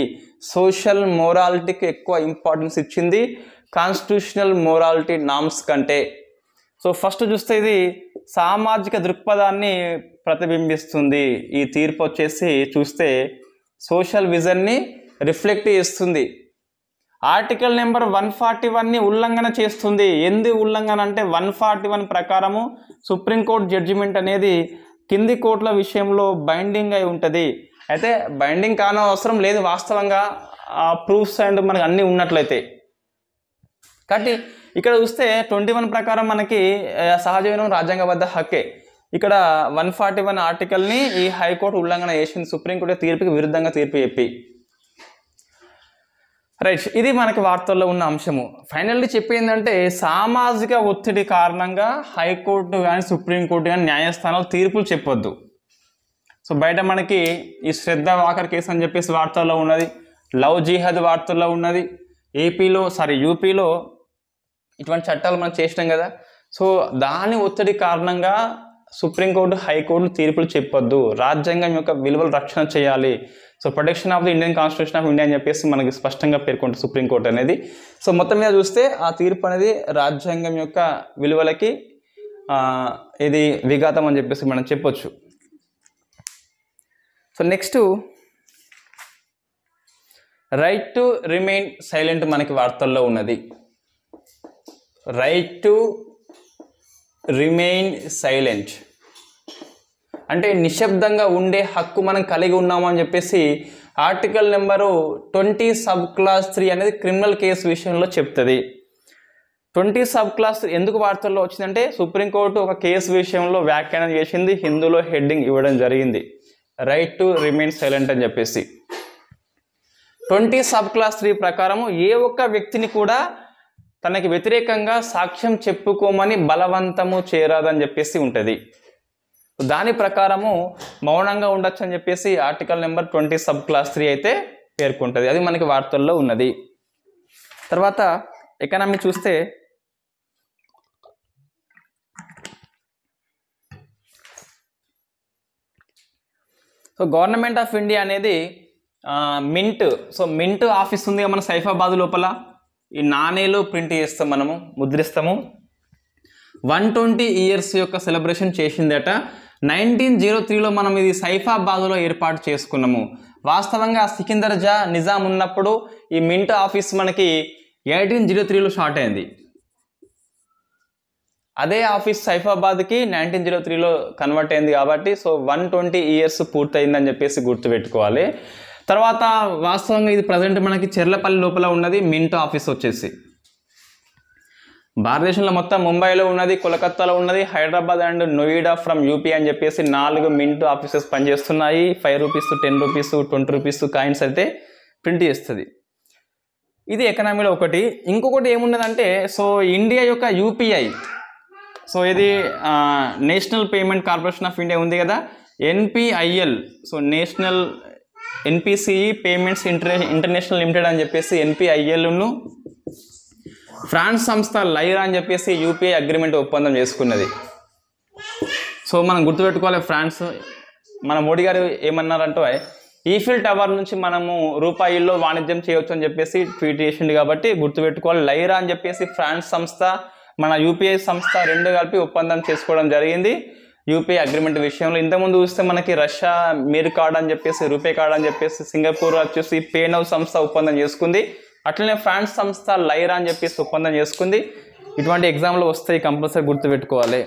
సోషల్ మోరాలిటీకి ఎక్కువ ఇంపార్టెన్స్ ఇచ్చింది కాన్స్టిట్యూషనల్ మోరాలిటీ నామ్స్ కంటే. సో ఫస్ట్ చూస్తే ఇది సామాజిక దృక్పథాన్ని ప్రతిబింబిస్తుంది. ఈ తీర్పు వచ్చేసి చూస్తే సోషల్ విజన్ని రిఫ్లెక్ట్ చేస్తుంది. Article number one forty one ని ఉల్లంఘన చేస్తుంది. ఎందు ఉల్లంఘన అంటే వన్ ఫార్టీ వన్ ప్రకారము సుప్రీంకోర్టు జడ్జిమెంట్ అనేది కింది కోర్టుల విషయంలో బైండింగ్ అయి ఉంటుంది. అయితే బైండింగ్ కానో అవసరం లేదు, వాస్తవంగా ప్రూఫ్స్ అండ్ మనకు అన్నీ ఉన్నట్లయితే. కాబట్టి ఇక్కడ చూస్తే ట్వంటీ వన్ ప్రకారం మనకి సహజ వినయం రాజ్యాంగబద్ధ హక్కే. ఇక్కడ వన్ ఫార్టీ వన్ ఆర్టికల్ని ఈ హైకోర్టు ఉల్లంఘన చేసింది సుప్రీంకోర్టు తీర్పుకి విరుద్ధంగా తీర్పు చెప్పి. రైట్, ఇది మనకి వార్తల్లో ఉన్న అంశము. ఫైనల్లీ చెప్పిందంటే సామాజిక ఒత్తిడి కారణంగా హైకోర్టు కానీ సుప్రీంకోర్టు కానీ న్యాయస్థానాలు తీర్పులు చెప్పొద్దు. సో బయట మనకి ఈ శ్రద్ధ వాకర్ కేసు అని చెప్పేసి వార్తల్లో ఉన్నది, లవ్ జిహాద్ వార్తల్లో ఉన్నది, ఏపీలో సారీ యూపీలో ఇటువంటి చట్టాలు మనం చేసినాం కదా. సో దాని ఒత్తిడి కారణంగా సుప్రీంకోర్టు హైకోర్టు తీర్పులు చెప్పొద్దు, రాజ్యాంగం యొక్క విలువలు రక్షణ చేయాలి. So protection of the Indian constitution of India అని చెప్పేసి మనకి స్పష్టంగా పేర్కొంటుంది సుప్రీంకోర్టు అనేది. సో మొత్తం మీద చూస్తే ఆ తీర్పు అనేది రాజ్యాంగం యొక్క విలువలకి ఇది విఘాతం అని చెప్పేసి మనం చెప్పొచ్చు. So next right to remain silent మనకి వార్తల్లో ఉన్నది. రైట్ టు రిమైన్ సైలెంట్ అంటే నిశ్శబ్దంగా ఉండే హక్కు మనం కలిగి ఉన్నాము అని చెప్పేసి article number twenty sub clause three అనేది క్రిమినల్ కేసు విషయంలో చెప్తుంది. ట్వంటీ సబ్ క్లాస్ ఎందుకు వార్తల్లో వచ్చిందంటే సుప్రీంకోర్టు ఒక కేసు విషయంలో వ్యాఖ్యానం చేసింది, హిందీలో హెడ్డింగ్ ఇవ్వడం జరిగింది రైట్ టు రిమైన్ సైలెంట్ అని చెప్పేసి. ట్వంటీ సబ్ క్లాస్ త్రీ ప్రకారము ఏ ఒక్క వ్యక్తిని కూడా తనకి వ్యతిరేకంగా సాక్ష్యం చెప్పుకోమని బలవంతము చేయరాదని చెప్పేసి ఉంటుంది. దాని ప్రకారము మౌనంగా ఉండొచ్చు అని చెప్పేసి article number twenty sub clause three అయితే పేర్కొంటుంది. అది మనకి వార్తల్లో ఉన్నది. తర్వాత ఎకానమీ చూస్తే సో గవర్నమెంట్ ఆఫ్ ఇండియా అనేది మింట్, సో మింట్ ఆఫీస్ ఉంది మన సైఫాబాద్ లోపల, ఈ నాణేలు ప్రింట్ చేస్తాం మనము, ముద్రిస్తాము. వన్ ట్వంటీ ఇయర్స్ యొక్క సెలబ్రేషన్ చేసిందట. నైన్టీన్ జీరో త్రీలో మనం ఇది సైఫాబాద్లో ఏర్పాటు చేసుకున్నాము. వాస్తవంగా సికిందర్ జా నిజాం ఉన్నప్పుడు ఈ మింట్ ఆఫీస్ మనకి ఎయిటీన్ జీరో త్రీలో స్టార్ట్ అయింది. అదే ఆఫీస్ సైఫాబాద్కి నైన్టీన్ జీరో త్రీలో కన్వర్ట్ అయింది కాబట్టి సో వన్ ట్వంటీ ఇయర్స్ పూర్తయిందని చెప్పేసి గుర్తుపెట్టుకోవాలి. తర్వాత వాస్తవంగా ఇది ప్రజెంట్ మనకి చెర్లపల్లి లోపల ఉన్నది మింట్ ఆఫీస్ వచ్చేసి. భారతదేశంలో మొత్తం ముంబైలో ఉన్నది, కోల్కత్తాలో ఉన్నది, Hyderabad and Noida from UP అని చెప్పేసి నాలుగు మింట్ ఆఫీసెస్ పనిచేస్తున్నాయి. Five rupees ten rupees twenty rupees coins అయితే ప్రింట్ చేస్తుంది. ఇది ఎకనామీలో ఒకటి. ఇంకొకటి ఏమున్నదంటే సో ఇండియా యొక్క యూపీఐ, సో ఇది national payment corporation of India ఉంది కదా NPIL, so national NPCI payments inter international limited అని చెప్పేసి ఎన్పిఐఎల్ను ఫ్రాన్స్ సంస్థ లైరా అని చెప్పేసి యూపీఐ అగ్రిమెంట్ ఒప్పందం చేసుకున్నది. సో మనం గుర్తుపెట్టుకోవాలి ఫ్రాన్స్, మన మోడీ గారు ఏమన్నారంటే ఈఫిల్ టవర్ నుంచి మనము రూపాయల్లో వాణిజ్యం చేయవచ్చు అని చెప్పేసి ట్వీట్ చేసిండు కాబట్టి గుర్తుపెట్టుకోవాలి. లైరా అని చెప్పేసి ఫ్రాన్స్ సంస్థ మన యూపీఐ సంస్థ రెండు కలిపి ఒప్పందం చేసుకోవడం జరిగింది యూపీఐ అగ్రిమెంట్ విషయంలో. ఇంతకుముందు చూస్తే మనకి రష్యా మీర్ కార్డ్ అని చెప్పేసి, రూపే కార్డ్ అని చెప్పేసి, సింగపూర్ వచ్చేసి పేనవ్ సంస్థ ఒప్పందం చేసుకుంది, అట్లనే ఫ్రాన్స్ సంస్థ లైరా అని చెప్పేసి ఒప్పందం చేసుకుంది. ఇటువంటి ఎగ్జామ్లు వస్తాయి కంపల్సరీ గుర్తుపెట్టుకోవాలి.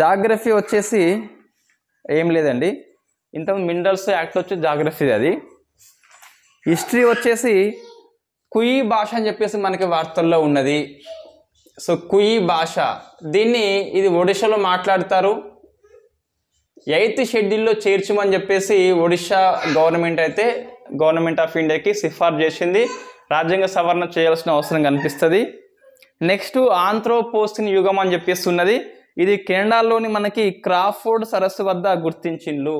జాగ్రఫీ వచ్చేసి ఏం లేదండి, ఇంతకుముందు మినరల్స్ యాక్ట్ వచ్చి జాగ్రఫీ అది. హిస్టరీ వచ్చేసి కుయి భాష అని చెప్పేసి మనకి వార్తల్లో ఉన్నది. సో కుయి భాష దీన్ని ఇది ఒడిషాలో మాట్లాడతారు, ఎయిత్ షెడ్యూల్లో చేర్చమని చెప్పేసి ఒడిషా గవర్నమెంట్ అయితే గవర్నమెంట్ ఆఫ్ ఇండియాకి సిఫార్సు చేసింది, రాజ్యాంగ సవరణ చేయాల్సిన అవసరం కనిపిస్తుంది. నెక్స్ట్ ఆంథ్రోపోసిన్ యుగం అని చెప్పేసి ఉన్నది. ఇది కెనడాలోని మనకి క్రాఫోర్డ్ సరస్సు వద్ద గుర్తించిండ్లు.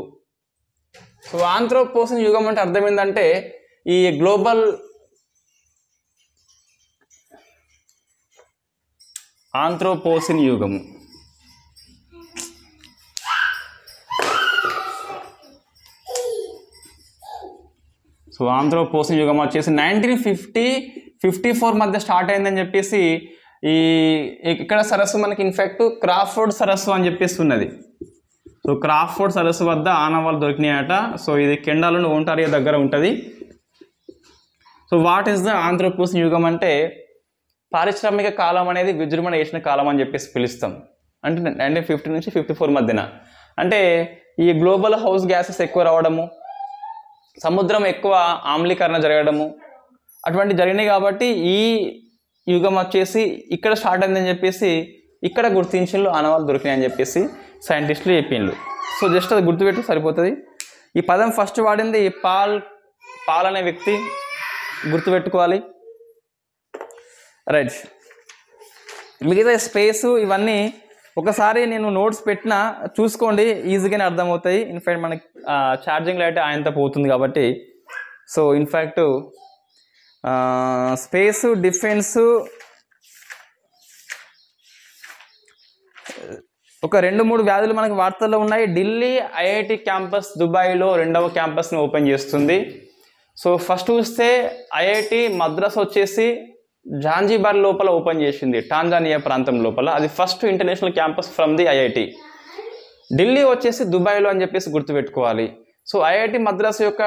సో ఆంథ్రోపోసిన్ యుగం అంటే అర్థం ఏంటంటే ఈ గ్లోబల్ ఆంథ్రోపోసిన్ యుగము. సో ఆంథ్రోపోసిన్ యుగం వచ్చేసి నైన్టీన్ ఫిఫ్టీ ఫిఫ్టీ ఫోర్ మధ్య స్టార్ట్ అయిందని చెప్పేసి ఈ ఇక్కడ సరస్సు మనకి ఇన్ఫ్యాక్ట్ క్రాఫోర్డ్ సరస్సు అని చెప్పేసి ఉన్నది. సో క్రాఫోర్డ్ సరస్సు వద్ద ఆనవాళ్ళు దొరికినాయట. సో ఇది కెనడాలోని ఓంటారియో దగ్గర ఉంటుంది. సో వాట్ ఈస్ ద ఆంథ్రోపోసీన్ యుగం అంటే పారిశ్రామిక కాలం అనేది విజృంభణ చేసిన కాలం అని చెప్పేసి పిలుస్తాం. అంటే నైన్టీన్ ఫిఫ్టీ నుంచి ఫిఫ్టీ ఫోర్ మధ్యన అంటే ఈ గ్లోబల్ హౌస్ గ్యాసెస్ ఎక్కువ రావడము, సముద్రం ఎక్కువ ఆమ్లీకరణ జరగడము అటువంటి జరిగినాయి కాబట్టి ఈ యుగం వచ్చేసి ఇక్కడ స్టార్ట్ అయిందని చెప్పేసి ఇక్కడ గుర్తించిన్లు ఆనవాళ్ళు దొరికినాయి అని చెప్పేసి సైంటిస్టులు చెప్పిండ్రు. సో జస్ట్ అది గుర్తుపెట్టి సరిపోతుంది. ఈ పదం ఫస్ట్ వాడింది పాల్ పాల్ అనే వ్యక్తి, గుర్తుపెట్టుకోవాలి. రైట్, మిగతా స్పేసు ఇవన్నీ ఒకసారి నేను నోట్స్ పెట్టినా చూసుకోండి, ఈజీగానే అర్థమవుతాయి. ఇన్ఫ్యాక్ట్ మనకి ఛార్జింగ్ లైట్ ఆయనతో పోతుంది కాబట్టి. సో ఇన్ఫ్యాక్ట్ స్పేసు, డిఫెన్సు ఒక రెండు మూడు వ్యాధులు మనకి వార్తల్లో ఉన్నాయి. ఢిల్లీ ఐఐటి క్యాంపస్ దుబాయ్లో రెండవ క్యాంపస్ని ఓపెన్ చేస్తుంది. సో ఫస్ట్ చూస్తే ఐఐటి మద్రాస్ వచ్చేసి జాంజీబార్ లోపల ఓపెన్ చేసింది, టాంజానియా ప్రాంతం లోపల. అది first international campus from the IIT. Delhi వచ్చేసి దుబాయ్లో అని చెప్పేసి గుర్తుపెట్టుకోవాలి. సో ఐఐటి మద్రాస్ యొక్క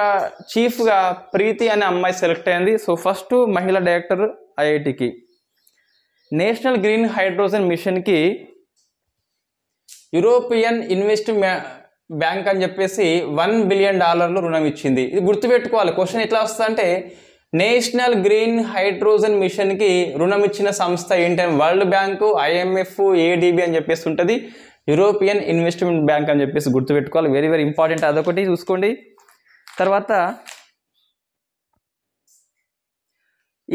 చీఫ్గా ప్రీతి అనే అమ్మాయి సెలెక్ట్ అయింది. సో ఫస్ట్ మహిళా డైరెక్టర్ ఐఐటికి. నేషనల్ గ్రీన్ హైడ్రోజన్ మిషన్కి యూరోపియన్ ఇన్వెస్ట్మెంట్ బ్యాంక్ అని చెప్పేసి వన్ బిలియన్ డాలర్లు రుణం ఇచ్చింది. ఇది గుర్తుపెట్టుకోవాలి. క్వశ్చన్ ఎట్లా వస్తుందంటే నేషనల్ గ్రీన్ హైడ్రోజన్ మిషన్కి రుణం ఇచ్చిన సంస్థ ఏంటంటే వరల్డ్ బ్యాంకు, ఐఎంఎఫ్, ఏడిబి అని చెప్పేసి ఉంటుంది. యూరోపియన్ ఇన్వెస్ట్మెంట్ బ్యాంక్ అని చెప్పేసి గుర్తుపెట్టుకోవాలి. వెరీ వెరీ ఇంపార్టెంట్, అదొకటి చూసుకోండి. తర్వాత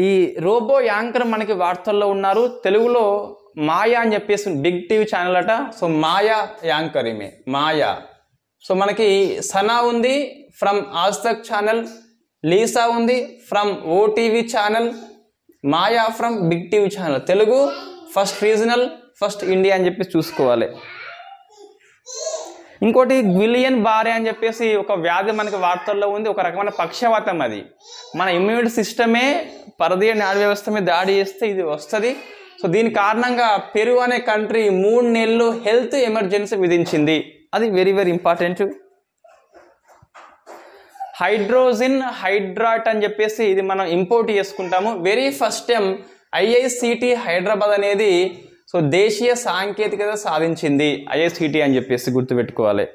ఈ రోబో యాంకర్ మనకి వార్తల్లో ఉన్నారు. తెలుగులో మాయా అని చెప్పేసి బిగ్ టీవీ ఛానల్ అట. సో మాయా యాంకర్ ఈమె, మాయా. సో మనకి సనా ఉంది ఫ్రమ్ ఆజ్తక్ ఛానల్, లీసా ఉంది from OTV channel, Maya from big TV channel. Telugu first regional, first India అని చెప్పేసి చూసుకోవాలి. ఇంకోటి గ్విలియన్ బారే అని చెప్పేసి ఒక వ్యాధి మనకి వార్తల్లో ఉంది. ఒక రకమైన పక్షవాతం. అది మన ఇమ్యూనిటీ సిస్టమే పరదీయ న్యాయ వ్యవస్థ మీద దాడి చేస్తే ఇది వస్తుంది. సో దీని కారణంగా పెరు అనే కంట్రీ మూడు నెలలు హెల్త్ ఎమర్జెన్సీ విధించింది. అది very very important. Hydrogen hydrate అని చెప్పేసి ఇది మనం ఇంపోర్ట్ చేసుకుంటాము. Very first time IICT Hyderabad అనేది సో దేశీయ సాంకేతికత సాధించింది, ఐఐసిటి అని చెప్పేసి గుర్తుపెట్టుకోవాలి.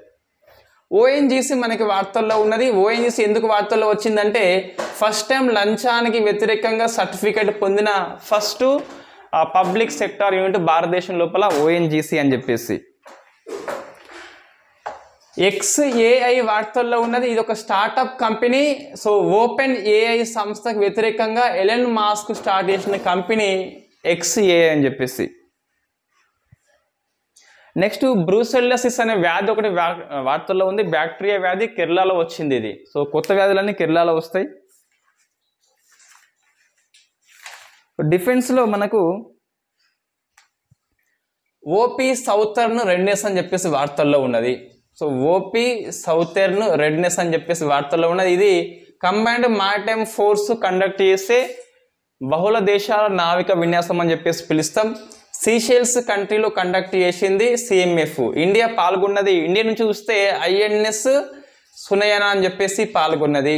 ఓఎన్జీసీ మనకి వార్తల్లో ఉన్నది. ఓఎన్జీసీ ఎందుకు వార్తల్లో వచ్చిందంటే ఫస్ట్ టైం లంచానికి వ్యతిరేకంగా సర్టిఫికేట్ పొందిన ఫస్ట్ పబ్లిక్ సెక్టార్ యూనిట్ భారతదేశం లోపల ఓఎన్జీసీ అని చెప్పేసి. ఎక్స్ఏఐ వార్తల్లో ఉన్నది. ఇది ఒక startup company. So open AI సంస్థకు వ్యతిరేకంగా ఎలన్ మాస్క్ స్టార్ట్ చేసిన కంపెనీ ఎక్స్ఏఐ అని చెప్పేసి. నెక్స్ట్ బ్రూసెల్లోసిస్ అనే వ్యాధి ఒకటి వార్తల్లో ఉంది. బ్యాక్టీరియా వ్యాధి కేరళలో వచ్చింది. ఇది సో కొత్త వ్యాధులన్నీ కేరళలో వస్తాయి. డిఫెన్స్లో మనకు ఓపీ సౌతర్న్ రెడ్నెస్ అని చెప్పేసి వార్తల్లో ఉన్నది. సో ఓపీ సౌతర్న్ రెడ్నెస్ అని చెప్పేసి వార్తల్లో ఉన్నది. ఇది కంబైన్డ్ మారిటైమ్ ఫోర్స్ కండక్ట్ చేసే బహుళ దేశాల నావిక విన్యాసం అని చెప్పేసి పిలుస్తాం. సీషెల్స్ కంట్రీలో కండక్ట్ చేసింది సిఎంఎఫ్. ఇండియా పాల్గొన్నది. ఇండియా నుంచి చూస్తే ఐఎన్ఎస్ సునయనా అని చెప్పేసి పాల్గొన్నది.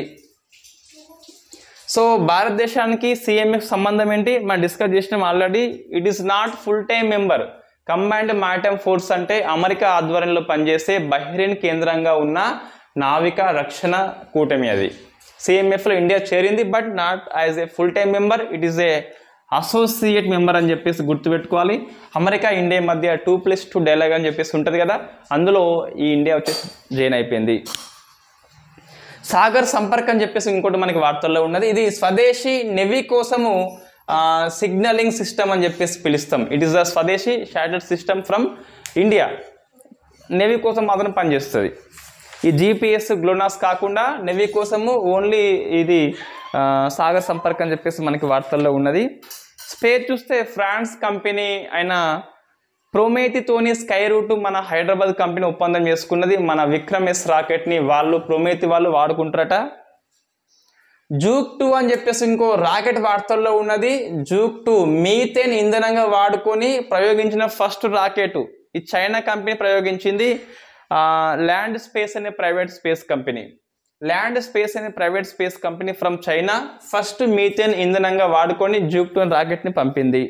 సో భారతదేశానికి సిఎంఎఫ్ సంబంధం ఏంటి మనం డిస్కస్ చేసినాం already. It is not full time member. Combined maritime force అంటే అమెరికా ఆధ్వర్యంలో పనిచేసే బహ్రెయిన్ కేంద్రంగా ఉన్న నావిక రక్షణ కూటమి. అది సిఎంఎఫ్లో ఇండియా చేరింది but not as a full time member. It is a associate member అని చెప్పేసి గుర్తుపెట్టుకోవాలి. అమెరికా ఇండియా మధ్య టూ ప్లస్ టూ డైలాగ్ అని చెప్పేసి ఉంటుంది కదా, అందులో ఈ ఇండియా వచ్చేసి జాయిన్ అయిపోయింది. సాగర్ సంపర్క్ అని చెప్పేసి ఇంకోటి మనకి వార్తల్లో ఉన్నది. ఇది స్వదేశీ నెవీ కోసము సిగ్నలింగ్ సిస్టమ్ అని చెప్పేసి పిలుస్తాం. It is the swadeshi satellite system from India. Navy కోసం మాత్రం పనిచేస్తుంది. ఈ జీపీఎస్ గ్లోనాస్ కాకుండా నెవీ కోసము ఓన్లీ ఇది సాగర్ సంపర్క్ అని చెప్పేసి మనకి వార్తల్లో ఉన్నది. స్పేస్ చూస్తే ఫ్రాన్స్ కంపెనీ అయిన ప్రొమేతితోని స్కై రూట్ మన హైదరాబాద్ కంపెనీ ఒప్పందం చేసుకున్నది. మన విక్రమ్ ఎస్ రాకెట్ని వాళ్ళు ప్రొమేతి వాళ్ళు వాడుకుంటారట. జూక్ టూ అని చెప్పేసి ఇంకో రాకెట్ వార్తల్లో ఉన్నది. జూక్ టూ మీథేన్ ఇంధనంగా వాడుకొని ప్రయోగించిన ఫస్ట్ రాకెట్ ఈ చైనా కంపెనీ ప్రయోగించింది. ల్యాండ్ స్పేస్ అనే private space company. Land space అనే private space company from China first methane ఇంధనంగా వాడుకొని జూప్టర్ రాకెట్ ని పంపింది.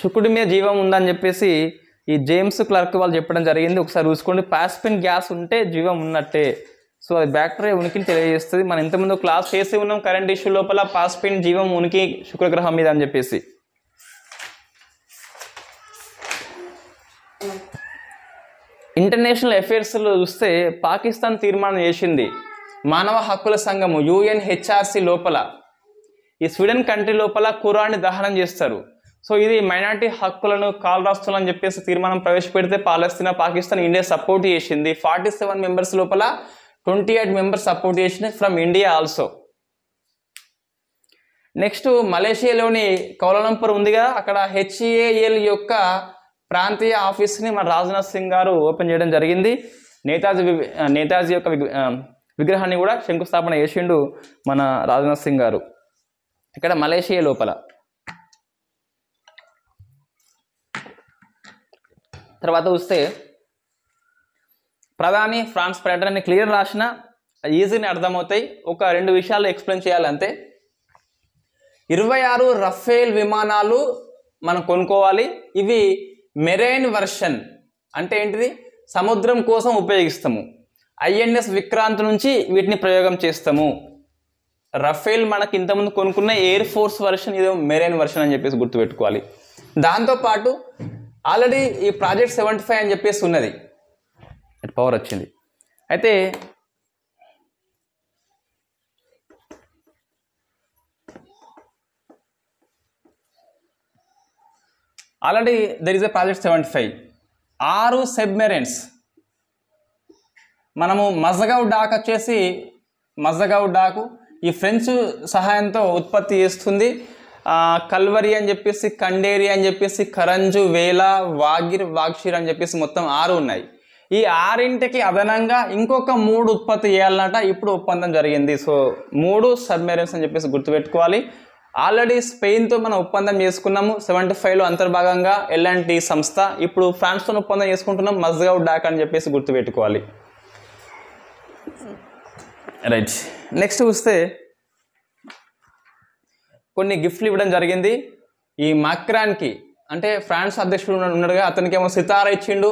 శుకుడి మీద జీవం ఉందని చెప్పేసి ఈ జేమ్స్ క్లార్క్ వాళ్ళు చెప్పడం జరిగింది. ఒకసారి చూసుకోండి, పాస్పిన్ గ్యాస్ ఉంటే జీవం ఉన్నట్టే. సో అది బ్యాక్టీరియా ఉనికిని తెలియజేస్తుంది. మనం ఇంతకుముందు క్లాస్ చేసి ఉన్నాం కరెంట్ ఇష్యూ లోపల, పాస్పిన్ జీవం ఉనికి శుక్రగ్రహం మీద అని చెప్పేసి. ఇంటర్నేషనల్ అఫైర్స్లో చూస్తే పాకిస్తాన్ తీర్మానం చేసింది మానవ హక్కుల సంఘము యుఎన్హెచ్ఆర్సి లోపల ఈ స్వీడన్ కంట్రీ లోపల ఖురాన్ని దహనం చేస్తారు. సో ఇది మైనార్టీ హక్కులను కాల్ రాస్తుందని చెప్పేసి తీర్మానం ప్రవేశపెడితే పాలస్తీనా, పాకిస్తాన్, ఇండియా సపోర్ట్ చేసింది. ఫార్టీ సెవెన్ మెంబర్స్ లోపల ట్వంటీ ఎయిట్ మెంబర్స్ సపోర్ట్ చేసింది ఫ్రమ్ ఇండియా ఆల్సో. నెక్స్ట్ మలేషియాలోని కౌలాలంపూర్ ఉంది కదా, అక్కడ హెచ్ఏఎల్ యొక్క ప్రాంతీయ ఆఫీస్ని మన రాజ్నాథ్ సింగ్ గారు ఓపెన్ చేయడం జరిగింది. నేతాజీ నేతాజీ యొక్క విగ్రహాన్ని కూడా శంకుస్థాపన చేసిండు మన రాజ్నాథ్ సింగ్ గారు ఇక్కడ మలేషియా లోపల. తర్వాత చూస్తే ప్రధాని ఫ్రాన్స్ పర్యటనని క్లియర్ రాసిన ఈజీని అర్థమవుతాయి. ఒక రెండు విషయాలు ఎక్స్ప్లెయిన్ చేయాలంటే ఇరవై ఆరు రఫేల్ విమానాలు మనం కొనుక్కోవాలి. ఇవి మెరైన్ వర్షన్ అంటే ఏంటిది, సముద్రం కోసం ఉపయోగిస్తాము. ఐఎన్ఎస్ విక్రాంత్ నుంచి వీటిని ప్రయోగం చేస్తాము. రఫేల్ మనకి ఇంతకుముందు కొనుక్కున్న ఎయిర్ ఫోర్స్ వర్షన్, ఇది మెరైన్ వర్షన్ అని చెప్పేసి గుర్తుపెట్టుకోవాలి. దాంతోపాటు ఆల్రెడీ ఈ ప్రాజెక్ట్ సెవెంటీ ఫైవ్ అని చెప్పేసి ఉన్నది, పవర్ వచ్చింది. అయితే already there is a project seventy five ఆరు సబ్మెరైన్స్ మనము మజగావ్ డాక్ వచ్చేసి మజగావ్ డాకు ఈ ఫ్రెంచ్ సహాయంతో ఉత్పత్తి చేస్తుంది. కల్వరి అని చెప్పేసి, కండేరి అని చెప్పేసి, కరంజు, వేల, వాగిర్, వాగ్షీర్ అని చెప్పేసి మొత్తం ఆరు ఉన్నాయి. ఈ ఆరింటికి అదనంగా ఇంకొక మూడు ఉత్పత్తి చేయాలన్నట ఇప్పుడు ఒప్పందం జరిగింది. సో మూడు సబ్మెరైన్స్ అని చెప్పేసి గుర్తుపెట్టుకోవాలి. ఆల్రెడీ స్పెయిన్తో మనం ఒప్పందం చేసుకున్నాము సెవెంటీ ఫైవ్లో అంతర్భాగంగా ఎల్ అండ్ టీ సంస్థ. ఇప్పుడు ఫ్రాన్స్తో ఒప్పందం చేసుకుంటున్నాం మజ్గావ్ డాక్ అని చెప్పేసి గుర్తుపెట్టుకోవాలి. రైట్, నెక్స్ట్ చూస్తే కొన్ని గిఫ్ట్లు ఇవ్వడం జరిగింది ఈ మాక్రాన్కి. అంటే ఫ్రాన్స్ అధ్యక్షుడు ఉన్నాడుగా, అతనికేమో సితారా ఇచ్చిండు.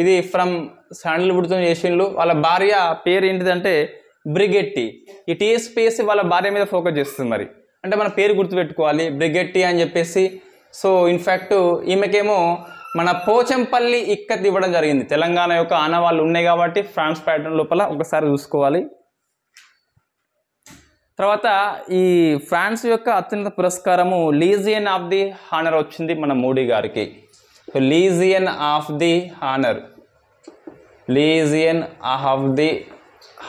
ఇది ఫ్రమ్ శాండల్వుడ్తో చేసిండు. వాళ్ళ భార్య పేరు ఏంటిదంటే బ్రిగెట్టి. ఈ టీఎస్పీఎస్సీ వాళ్ళ భార్య మీద ఫోకస్ చేస్తుంది. మరి అంటే మన పేరు గుర్తుపెట్టుకోవాలి బ్రిగెట్టి అని చెప్పేసి. సో ఇన్ఫ్యాక్ట్ ఈమెకేమో మన పోచంపల్లి ఇక్కత్ ఇవ్వడం జరిగింది. తెలంగాణ యొక్క ఆనవాళ్ళు ఉన్నాయి కాబట్టి ఫ్రాన్స్ పర్యటన లోపల ఒకసారి చూసుకోవాలి. తర్వాత ఈ ఫ్రాన్స్ యొక్క అత్యున్నత పురస్కారము లీజియన్ ఆఫ్ ది హానర్ వచ్చింది మన మోడీ గారికి. So legion of the Honour Legion of the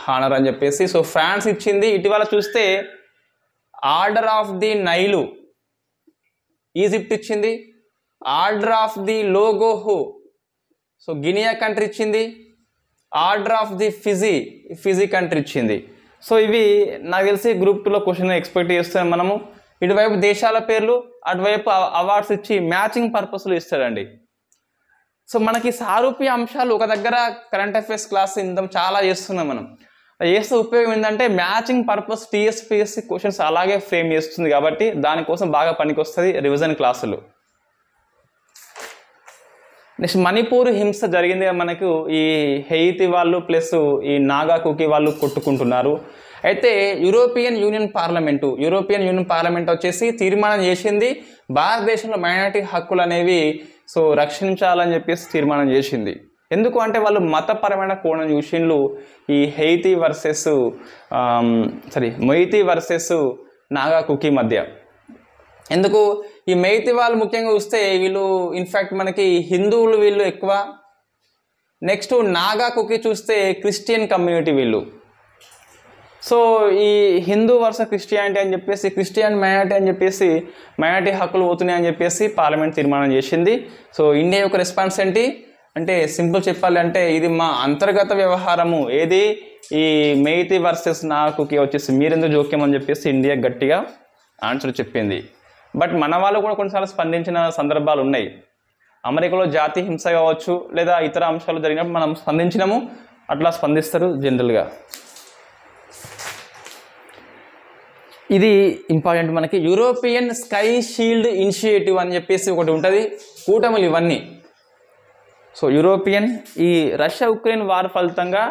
honour అని చెప్పేసి సో ఫ్రాన్స్ ఇచ్చింది. ఇటీవల చూస్తే order of the Nile Egypt ఇచ్చింది. Order of the Logohu so Guinea country ఇచ్చింది. Order of the Fiji Fiji country ఇచ్చింది. సో ఇవి నాకు తెలిసి గ్రూప్ టూలో క్వశ్చన్ ఎక్స్పెక్ట్ చేస్తున్నాం మనము. ఇటువైపు దేశాల పేర్లు, అటువైపు అవార్డ్స్ ఇచ్చి మ్యాచింగ్ పర్పస్లు ఇస్తారండి. సో మనకి సారూప్య అంశాలు ఒక దగ్గర కరెంట్ అఫైర్స్ క్లాస్ ఇంతం చాలా చేస్తున్నాం మనం. చేస్తే ఉపయోగం ఏంటంటే మ్యాచింగ్ పర్పస్ టీఎస్పీఎస్సీ క్వశ్చన్స్ అలాగే ఫ్రేమ్ చేస్తుంది కాబట్టి దానికోసం బాగా పనికొస్తుంది రివిజన్ క్లాసులు. నెక్స్ట్ మణిపూర్ హింస జరిగింది. మనకు ఈ హెయితి వాళ్ళు ప్లస్ ఈ నాగా కుకి వాళ్ళు కొట్టుకుంటున్నారు. అయితే European Union parliament European Union parliament వచ్చేసి తీర్మానం చేసింది భారతదేశంలో మైనారిటీ హక్కులు అనేవి సో రక్షించాలని చెప్పేసి తీర్మానం చేసింది. ఎందుకు అంటే వాళ్ళు మతపరమైన కోణం చూసిళ్ళు ఈ హెయితి versus sorry Meitei versus Naga Kuki మధ్య. ఎందుకు ఈ మెయితి వాళ్ళు ముఖ్యంగా చూస్తే వీళ్ళు ఇన్ఫ్యాక్ట్ మనకి హిందువులు వీళ్ళు ఎక్కువ. నెక్స్ట్ నాగా కుకీ చూస్తే క్రిస్టియన్ కమ్యూనిటీ వీళ్ళు. సో ఈ హిందూ వర్సెస్ క్రిస్టియానిటీ అని చెప్పేసి క్రిస్టియన్ మైనార్టీ అని చెప్పేసి మైనార్టీ హక్కులు పోతున్నాయని చెప్పేసి పార్లమెంట్ తీర్మానం చేసింది. సో ఇండియా యొక్క రెస్పాన్స్ ఏంటి అంటే సింపుల్ చెప్పాలి అంటే ఇది మా అంతర్గత వ్యవహారము. ఏది ఈ మెయితి వర్సెస్ నాకుకి వచ్చేసి మీరెందుకు జోక్యం అని చెప్పేసి ఇండియా గట్టిగా ఆన్సర్ చెప్పింది. బట్ మన వాళ్ళు కూడా కొన్నిసార్లు స్పందించిన సందర్భాలు ఉన్నాయి. అమెరికాలో జాతి హింస కావచ్చు లేదా ఇతర అంశాలు జరిగినప్పుడు మనం స్పందించినాము. అట్లా స్పందిస్తారు జనరల్గా. ఇది ఇంపార్టెంట్ మనకి. యూరోపియన్ స్కై షీల్డ్ ఇనిషియేటివ్ అని చెప్పేసి ఒకటి ఉంటుంది, కూటములు ఇవన్నీ. సో యూరోపియన్ ఈ రష్యా ఉక్రెయిన్ వార్ ఫలితంగా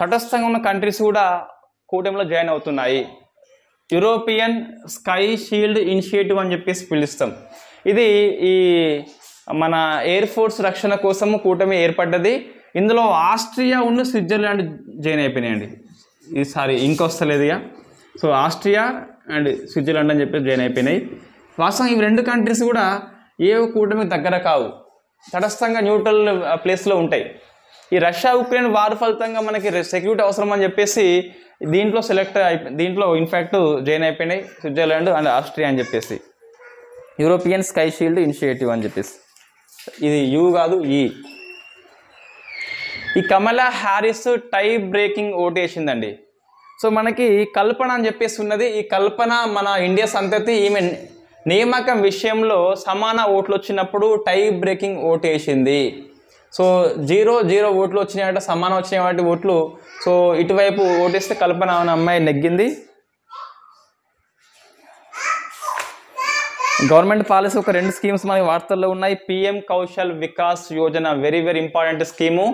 తటస్థంగా ఉన్న కంట్రీస్ కూడా కూటమిలో జాయిన్ అవుతున్నాయి. యూరోపియన్ స్కై షీల్డ్ ఇనిషియేటివ్ అని చెప్పేసి పిలుస్తాం. ఇది ఈ మన ఎయిర్ ఫోర్స్ రక్షణ కోసము కూటమి ఏర్పడ్డది. ఇందులో ఆస్ట్రియా ఉన్న స్విట్జర్లాండ్ జాయిన్ అయిపోయినాయండి. ఈసారి ఇంకొస్తలేదుగా. సో ఆస్ట్రియా అండ్ స్విట్జర్లాండ్ అని చెప్పేసి జాయిన్ అయిపోయినాయి. వాస్తవం ఇవి రెండు కంట్రీస్ కూడా ఏ కూటమికి దగ్గర కావు, తటస్థంగా న్యూట్రల్ ప్లేస్లో ఉంటాయి. ఈ రష్యా ఉక్రెయిన్ వార్ ఫలితంగా మనకి సెక్యూరిటీ అవసరం అని చెప్పేసి దీంట్లో సెలెక్ట్ అయి దీంట్లో ఇన్ఫ్యాక్ట్ జాయిన్ అయిపోయినాయి స్విట్జర్లాండ్ అండ్ ఆస్ట్రియా అని చెప్పేసి. యూరోపియన్ స్కై షీల్డ్ ఇనిషియేటివ్ అని చెప్పేసి ఇది యూ కాదు ఈ. ఈ కమలా హ్యారిస్ టై బ్రేకింగ్ ఓటు వేసిందండి. సో మనకి కల్పన అని చెప్పేసి ఉన్నది. ఈ కల్పన మన ఇండియా సంతతి. ఈమె నియామకం విషయంలో సమాన ఓట్లు వచ్చినప్పుడు టై బ్రేకింగ్ ఓటు వేసింది. సో జీరో జీరో ఓట్లు వచ్చినాయట, సమానం వచ్చినాయి వాటి ఓట్లు. సో ఇటువైపు ఓటేస్తే కల్పన అనే అమ్మాయి నెగ్గింది. గవర్నమెంట్ పాలసీ ఒక రెండు స్కీమ్స్ మనకి వార్తల్లో ఉన్నాయి. PM Kaushal Vikas Yojana very very important scheme.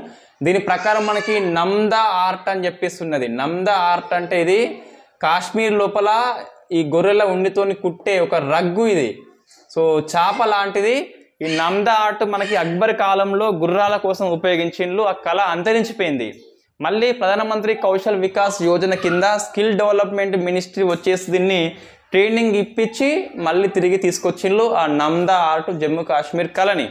దీని ప్రకారం మనకి నమ్దా ఆర్ట్ అని చెప్పేసి ఉన్నది. నమ్దా ఆర్ట్ అంటే ఇది కాశ్మీర్ లోపల ఈ గొర్రెల ఉండితోని కుట్టే ఒక రగ్గు. ఇది సో చేప లాంటిది. ఈ నమ్దా ఆర్ట్ మనకి అక్బర్ కాలంలో గుర్రాల కోసం ఉపయోగించిండ్రు. ఆ కళ అంతరించిపోయింది. మళ్ళీ ప్రధానమంత్రి కౌశల్ వికాస్ యోజన కింద స్కిల్ డెవలప్మెంట్ మినిస్ట్రీ వచ్చేసి దీన్ని ట్రైనింగ్ ఇప్పించి మళ్ళీ తిరిగి తీసుకొచ్చిండ్రు ఆ నమ్దా ఆర్ట్ జమ్మూ కాశ్మీర్ కళని.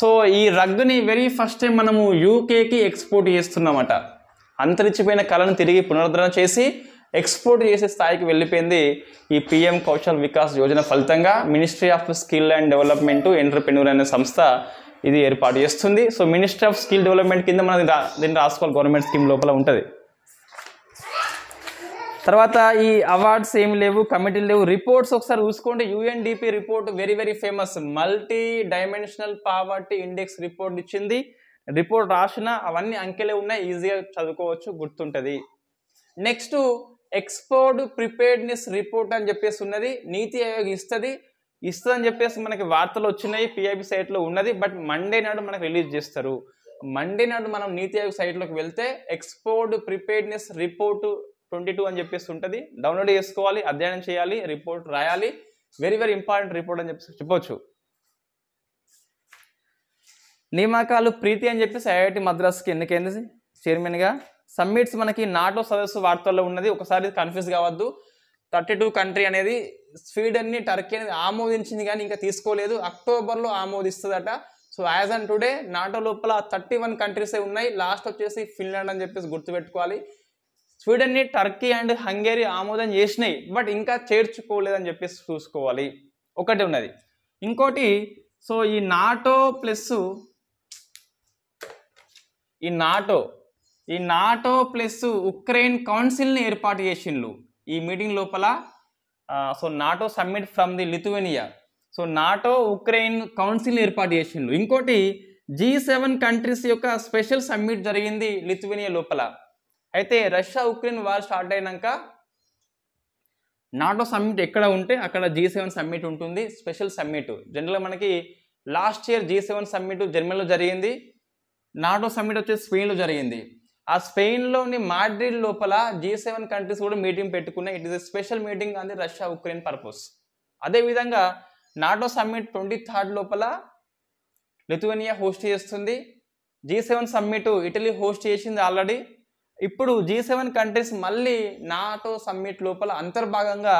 సో ఈ రగ్గుని వెరీ ఫస్ట్ టైం మనము యూకేకి ఎక్స్పోర్ట్ చేస్తున్నామట. అంతరించిపోయిన కళను తిరిగి పునరుద్ధరణ చేసి ఎక్స్పోర్ట్ చేసే స్థాయికి వెళ్ళిపోయింది ఈ పిఎం కౌశల్ వికాస్ యోజన ఫలితంగా. Ministry of skill and development entrepreneur అనే సంస్థ ఇది ఏర్పాటు చేస్తుంది. So ministry of skill development కింద మనం దీన్ని రాసుకోవాలి, గవర్నమెంట్ స్కీమ్ లోపల ఉంటుంది. తర్వాత ఈ అవార్డ్స్ ఏమి లేవు, కమిటీలు లేవు. రిపోర్ట్స్ ఒకసారి చూసుకోండి. UNDP report very very famous. Multi dimensional poverty index report ఇచ్చింది. రిపోర్ట్ రాసిన అవన్నీ అంకెలే ఉన్నాయి, ఈజీగా చదువుకోవచ్చు, గుర్తుంటుంది. నెక్స్ట్ ఎక్స్పోర్ట్ ప్రిపేర్డ్నెస్ రిపోర్ట్ అని చెప్పేసి ఉన్నది. నీతి ఆయోగ్ ఇస్తుంది ఇస్తుందని చెప్పేసి మనకి వార్తలు వచ్చినాయి. పిఐబి సైట్లో ఉన్నది, బట్ మండే నాడు మనకు రిలీజ్ చేస్తారు. మండే నాడు మనం నీతి ఆయోగ్ సైట్లోకి వెళ్తే export preparedness report twenty two అని చెప్పేసి ఉంటుంది. డౌన్లోడ్ చేసుకోవాలి, అధ్యయనం చేయాలి, రిపోర్ట్ రాయాలి. వెరీ వెరీ ఇంపార్టెంట్ రిపోర్ట్ అని చెప్పేసి చెప్పవచ్చు. నియామకాలు ప్రీతి అని చెప్పేసి ఐఐటి మద్రాస్కి ఎన్నికైంది చైర్మన్గా. సమ్మిట్స్ మనకి నాటో సదస్సు వార్తల్లో ఉన్నది. ఒకసారి కన్ఫ్యూజ్ కావద్దు. థర్టీ టూ కంట్రీ అనేది స్వీడన్ని టర్కీ అనేది ఆమోదించింది కానీ ఇంకా తీసుకోలేదు. అక్టోబర్లో ఆమోదిస్తుందట. So as and today NATO లోపల థర్టీ వన్ కంట్రీసే ఉన్నాయి. లాస్ట్ వచ్చేసి ఫిన్లాండ్ అని చెప్పేసి గుర్తుపెట్టుకోవాలి. స్వీడన్ని టర్కీ అండ్ హంగేరీ ఆమోదం చేసినాయి, బట్ ఇంకా చేర్చుకోలేదని చెప్పేసి చూసుకోవాలి. ఒకటి ఉన్నది. ఇంకోటి సో ఈ నాటో ప్లస్ ఈ నాటో ఈ నాటో ప్లస్ ఉక్రెయిన్ కౌన్సిల్ని ఏర్పాటు చేసిండ్రు. ఈ మీటింగ్ లోపల so NATO summit from the Lithuania. So NATO Ukraine కౌన్సిల్ని ఏర్పాటు చేసిండ్రు. ఇంకోటి జీ సెవెన్ కంట్రీస్ యొక్క స్పెషల్ సమ్మిట్ జరిగింది లిథువేనియా లోపల. అయితే రష్యా ఉక్రెయిన్ వార్ స్టార్ట్ అయినాక నాటో సమ్మిట్ ఎక్కడ ఉంటే అక్కడ జీ సెవెన్ సమ్మిట్ ఉంటుంది, స్పెషల్ సమ్మిట్. జనరల్గా మనకి last year G seven summit జర్మనీలో జరిగింది, నాటో సమ్మిట్ వచ్చేసి స్పెయిన్లో జరిగింది. ఆ స్పెయిన్లోని మాడ్రిడ్ లోపల జీ సెవెన్ కంట్రీస్ కూడా మీటింగ్ పెట్టుకున్నాయి. It is a special meeting అంది రష్యా ఉక్రెయిన్ పర్పస్. అదేవిధంగా నాటో సమ్మిట్ ట్వంటీ థర్డ్ లోపల లిథువేనియా హోస్ట్ చేస్తుంది. G seven summit Italy host చేసింది ఆల్రెడీ. ఇప్పుడు జీ సెవెన్ కంట్రీస్ మళ్ళీ నాటో సమ్మిట్ లోపల అంతర్భాగంగా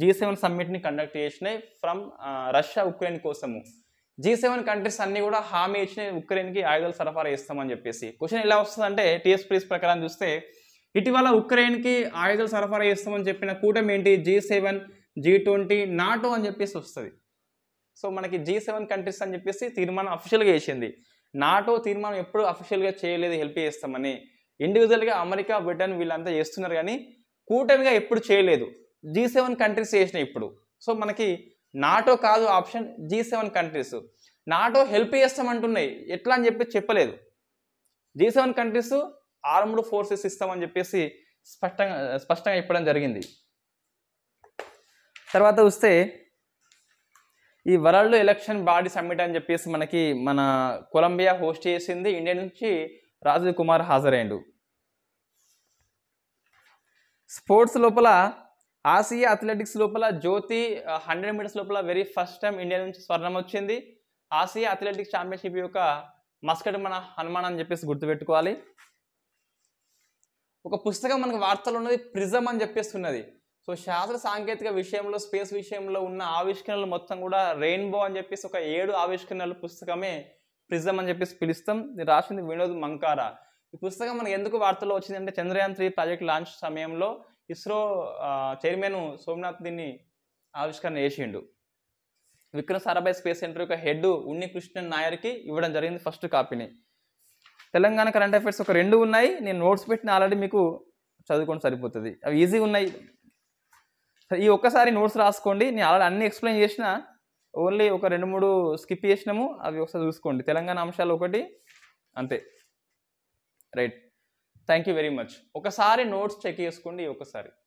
జీ సెవెన్ సమ్మిట్ని కండక్ట్ చేసినాయి ఫ్రమ్ రష్యా ఉక్రెయిన్ కోసము. జీ సెవెన్ కంట్రీస్ అన్నీ కూడా హామీ ఇచ్చినాయి ఉక్రెయిన్కి ఆయుధాలు సరఫరా చేస్తామని చెప్పేసి. క్వశ్చన్ ఎలా వస్తుందంటే టీఎస్పీఎస్సీ ప్రకారం చూస్తే ఇటీవల ఉక్రెయిన్కి ఆయుధాలు సరఫరా చేస్తామని చెప్పిన కూటమి ఏంటి? G seven, G twenty, NATO అని చెప్పేసి వస్తుంది. సో మనకి జీ సెవెన్ కంట్రీస్ అని చెప్పేసి తీర్మానం అఫీషియల్గా చేసింది. నాటో తీర్మానం ఎప్పుడు అఫీషియల్గా చేయలేదు హెల్ప్ చేస్తామని. ఇండివిజువల్గా అమెరికా, బ్రిటన్ వీళ్ళంతా చేస్తున్నారు కానీ కూటమిగా ఎప్పుడు చేయలేదు. జీ సెవెన్ కంట్రీస్ చేసినాయి ఇప్పుడు. సో మనకి నాటో కాదు option, G seven countries. NATO help చేస్తామంటున్నాయి, ఎట్లా అని చెప్పి చెప్పలేదు. G seven countries armed forces ఇస్తామని చెప్పేసి స్పష్టంగా స్పష్టంగా చెప్పడం జరిగింది. తర్వాత వస్తే ఈ వరల్డ్ ఎలక్షన్ బాడీ సమ్మిట్ అని చెప్పేసి మనకి మన కొలంబియా హోస్ట్ చేసింది. ఇండియా నుంచి రాజీవ్ కుమార్ హాజరైండు. స్పోర్ట్స్ లోపల ఆసియా అథ్లెటిక్స్ లోపల జ్యోతి హండ్రెడ్ మీటర్స్ లోపల వెరీ ఫస్ట్ టైం ఇండియా నుంచి స్వర్ణం వచ్చింది. ఆసియా అథ్లెటిక్స్ ఛాంపియన్షిప్ యొక్క మస్కట్ మన హనుమాన్ అని చెప్పేసి గుర్తుపెట్టుకోవాలి. ఒక పుస్తకం మనకు వార్తలు ఉన్నది ప్రిజం అని చెప్పేస్తున్నది. సో శాస్త్ర సాంకేతిక విషయంలో స్పేస్ విషయంలో ఉన్న ఆవిష్కరణలు మొత్తం కూడా రెయిన్బో అని చెప్పేసి ఒక ఏడు ఆవిష్కరణల పుస్తకమే ప్రిజం అని చెప్పేసి పిలుస్తాం. ఇది రాసింది వినోద్ మంకారా. ఈ పుస్తకం మనకు ఎందుకు వార్తల్లో వచ్చిందంటే చంద్రయాన్ త్రీ ప్రాజెక్ట్ లాంచ్ సమయంలో ఇస్రో చైర్మన్ సోమనాథ్ దీన్ని ఆవిష్కరణ చేసిండు. విక్రమ్ సారాభాయ్ స్పేస్ సెంటర్ యొక్క హెడ్ ఉన్ని కృష్ణన్ నాయర్కి ఇవ్వడం జరిగింది ఫస్ట్ కాపీని. తెలంగాణ కరెంట్ అఫైర్స్ ఒక రెండు ఉన్నాయి, నేను నోట్స్ పెట్టిన ఆల్రెడీ మీకు చదువుకోండి సరిపోతుంది, అవి ఈజీగా ఉన్నాయి. ఈ ఒక్కసారి నోట్స్ రాసుకోండి, నేను ఆల్రెడీ అన్ని ఎక్స్ప్లెయిన్ చేసిన, ఓన్లీ ఒక రెండు మూడు స్కిప్ చేసినాము, అవి ఒకసారి చూసుకోండి. తెలంగాణ అంశాలు ఒకటి అంతే. Right, thank you very much. ఒకసారి నోట్స్ చెక్ చేసుకోండి. ఒకసారి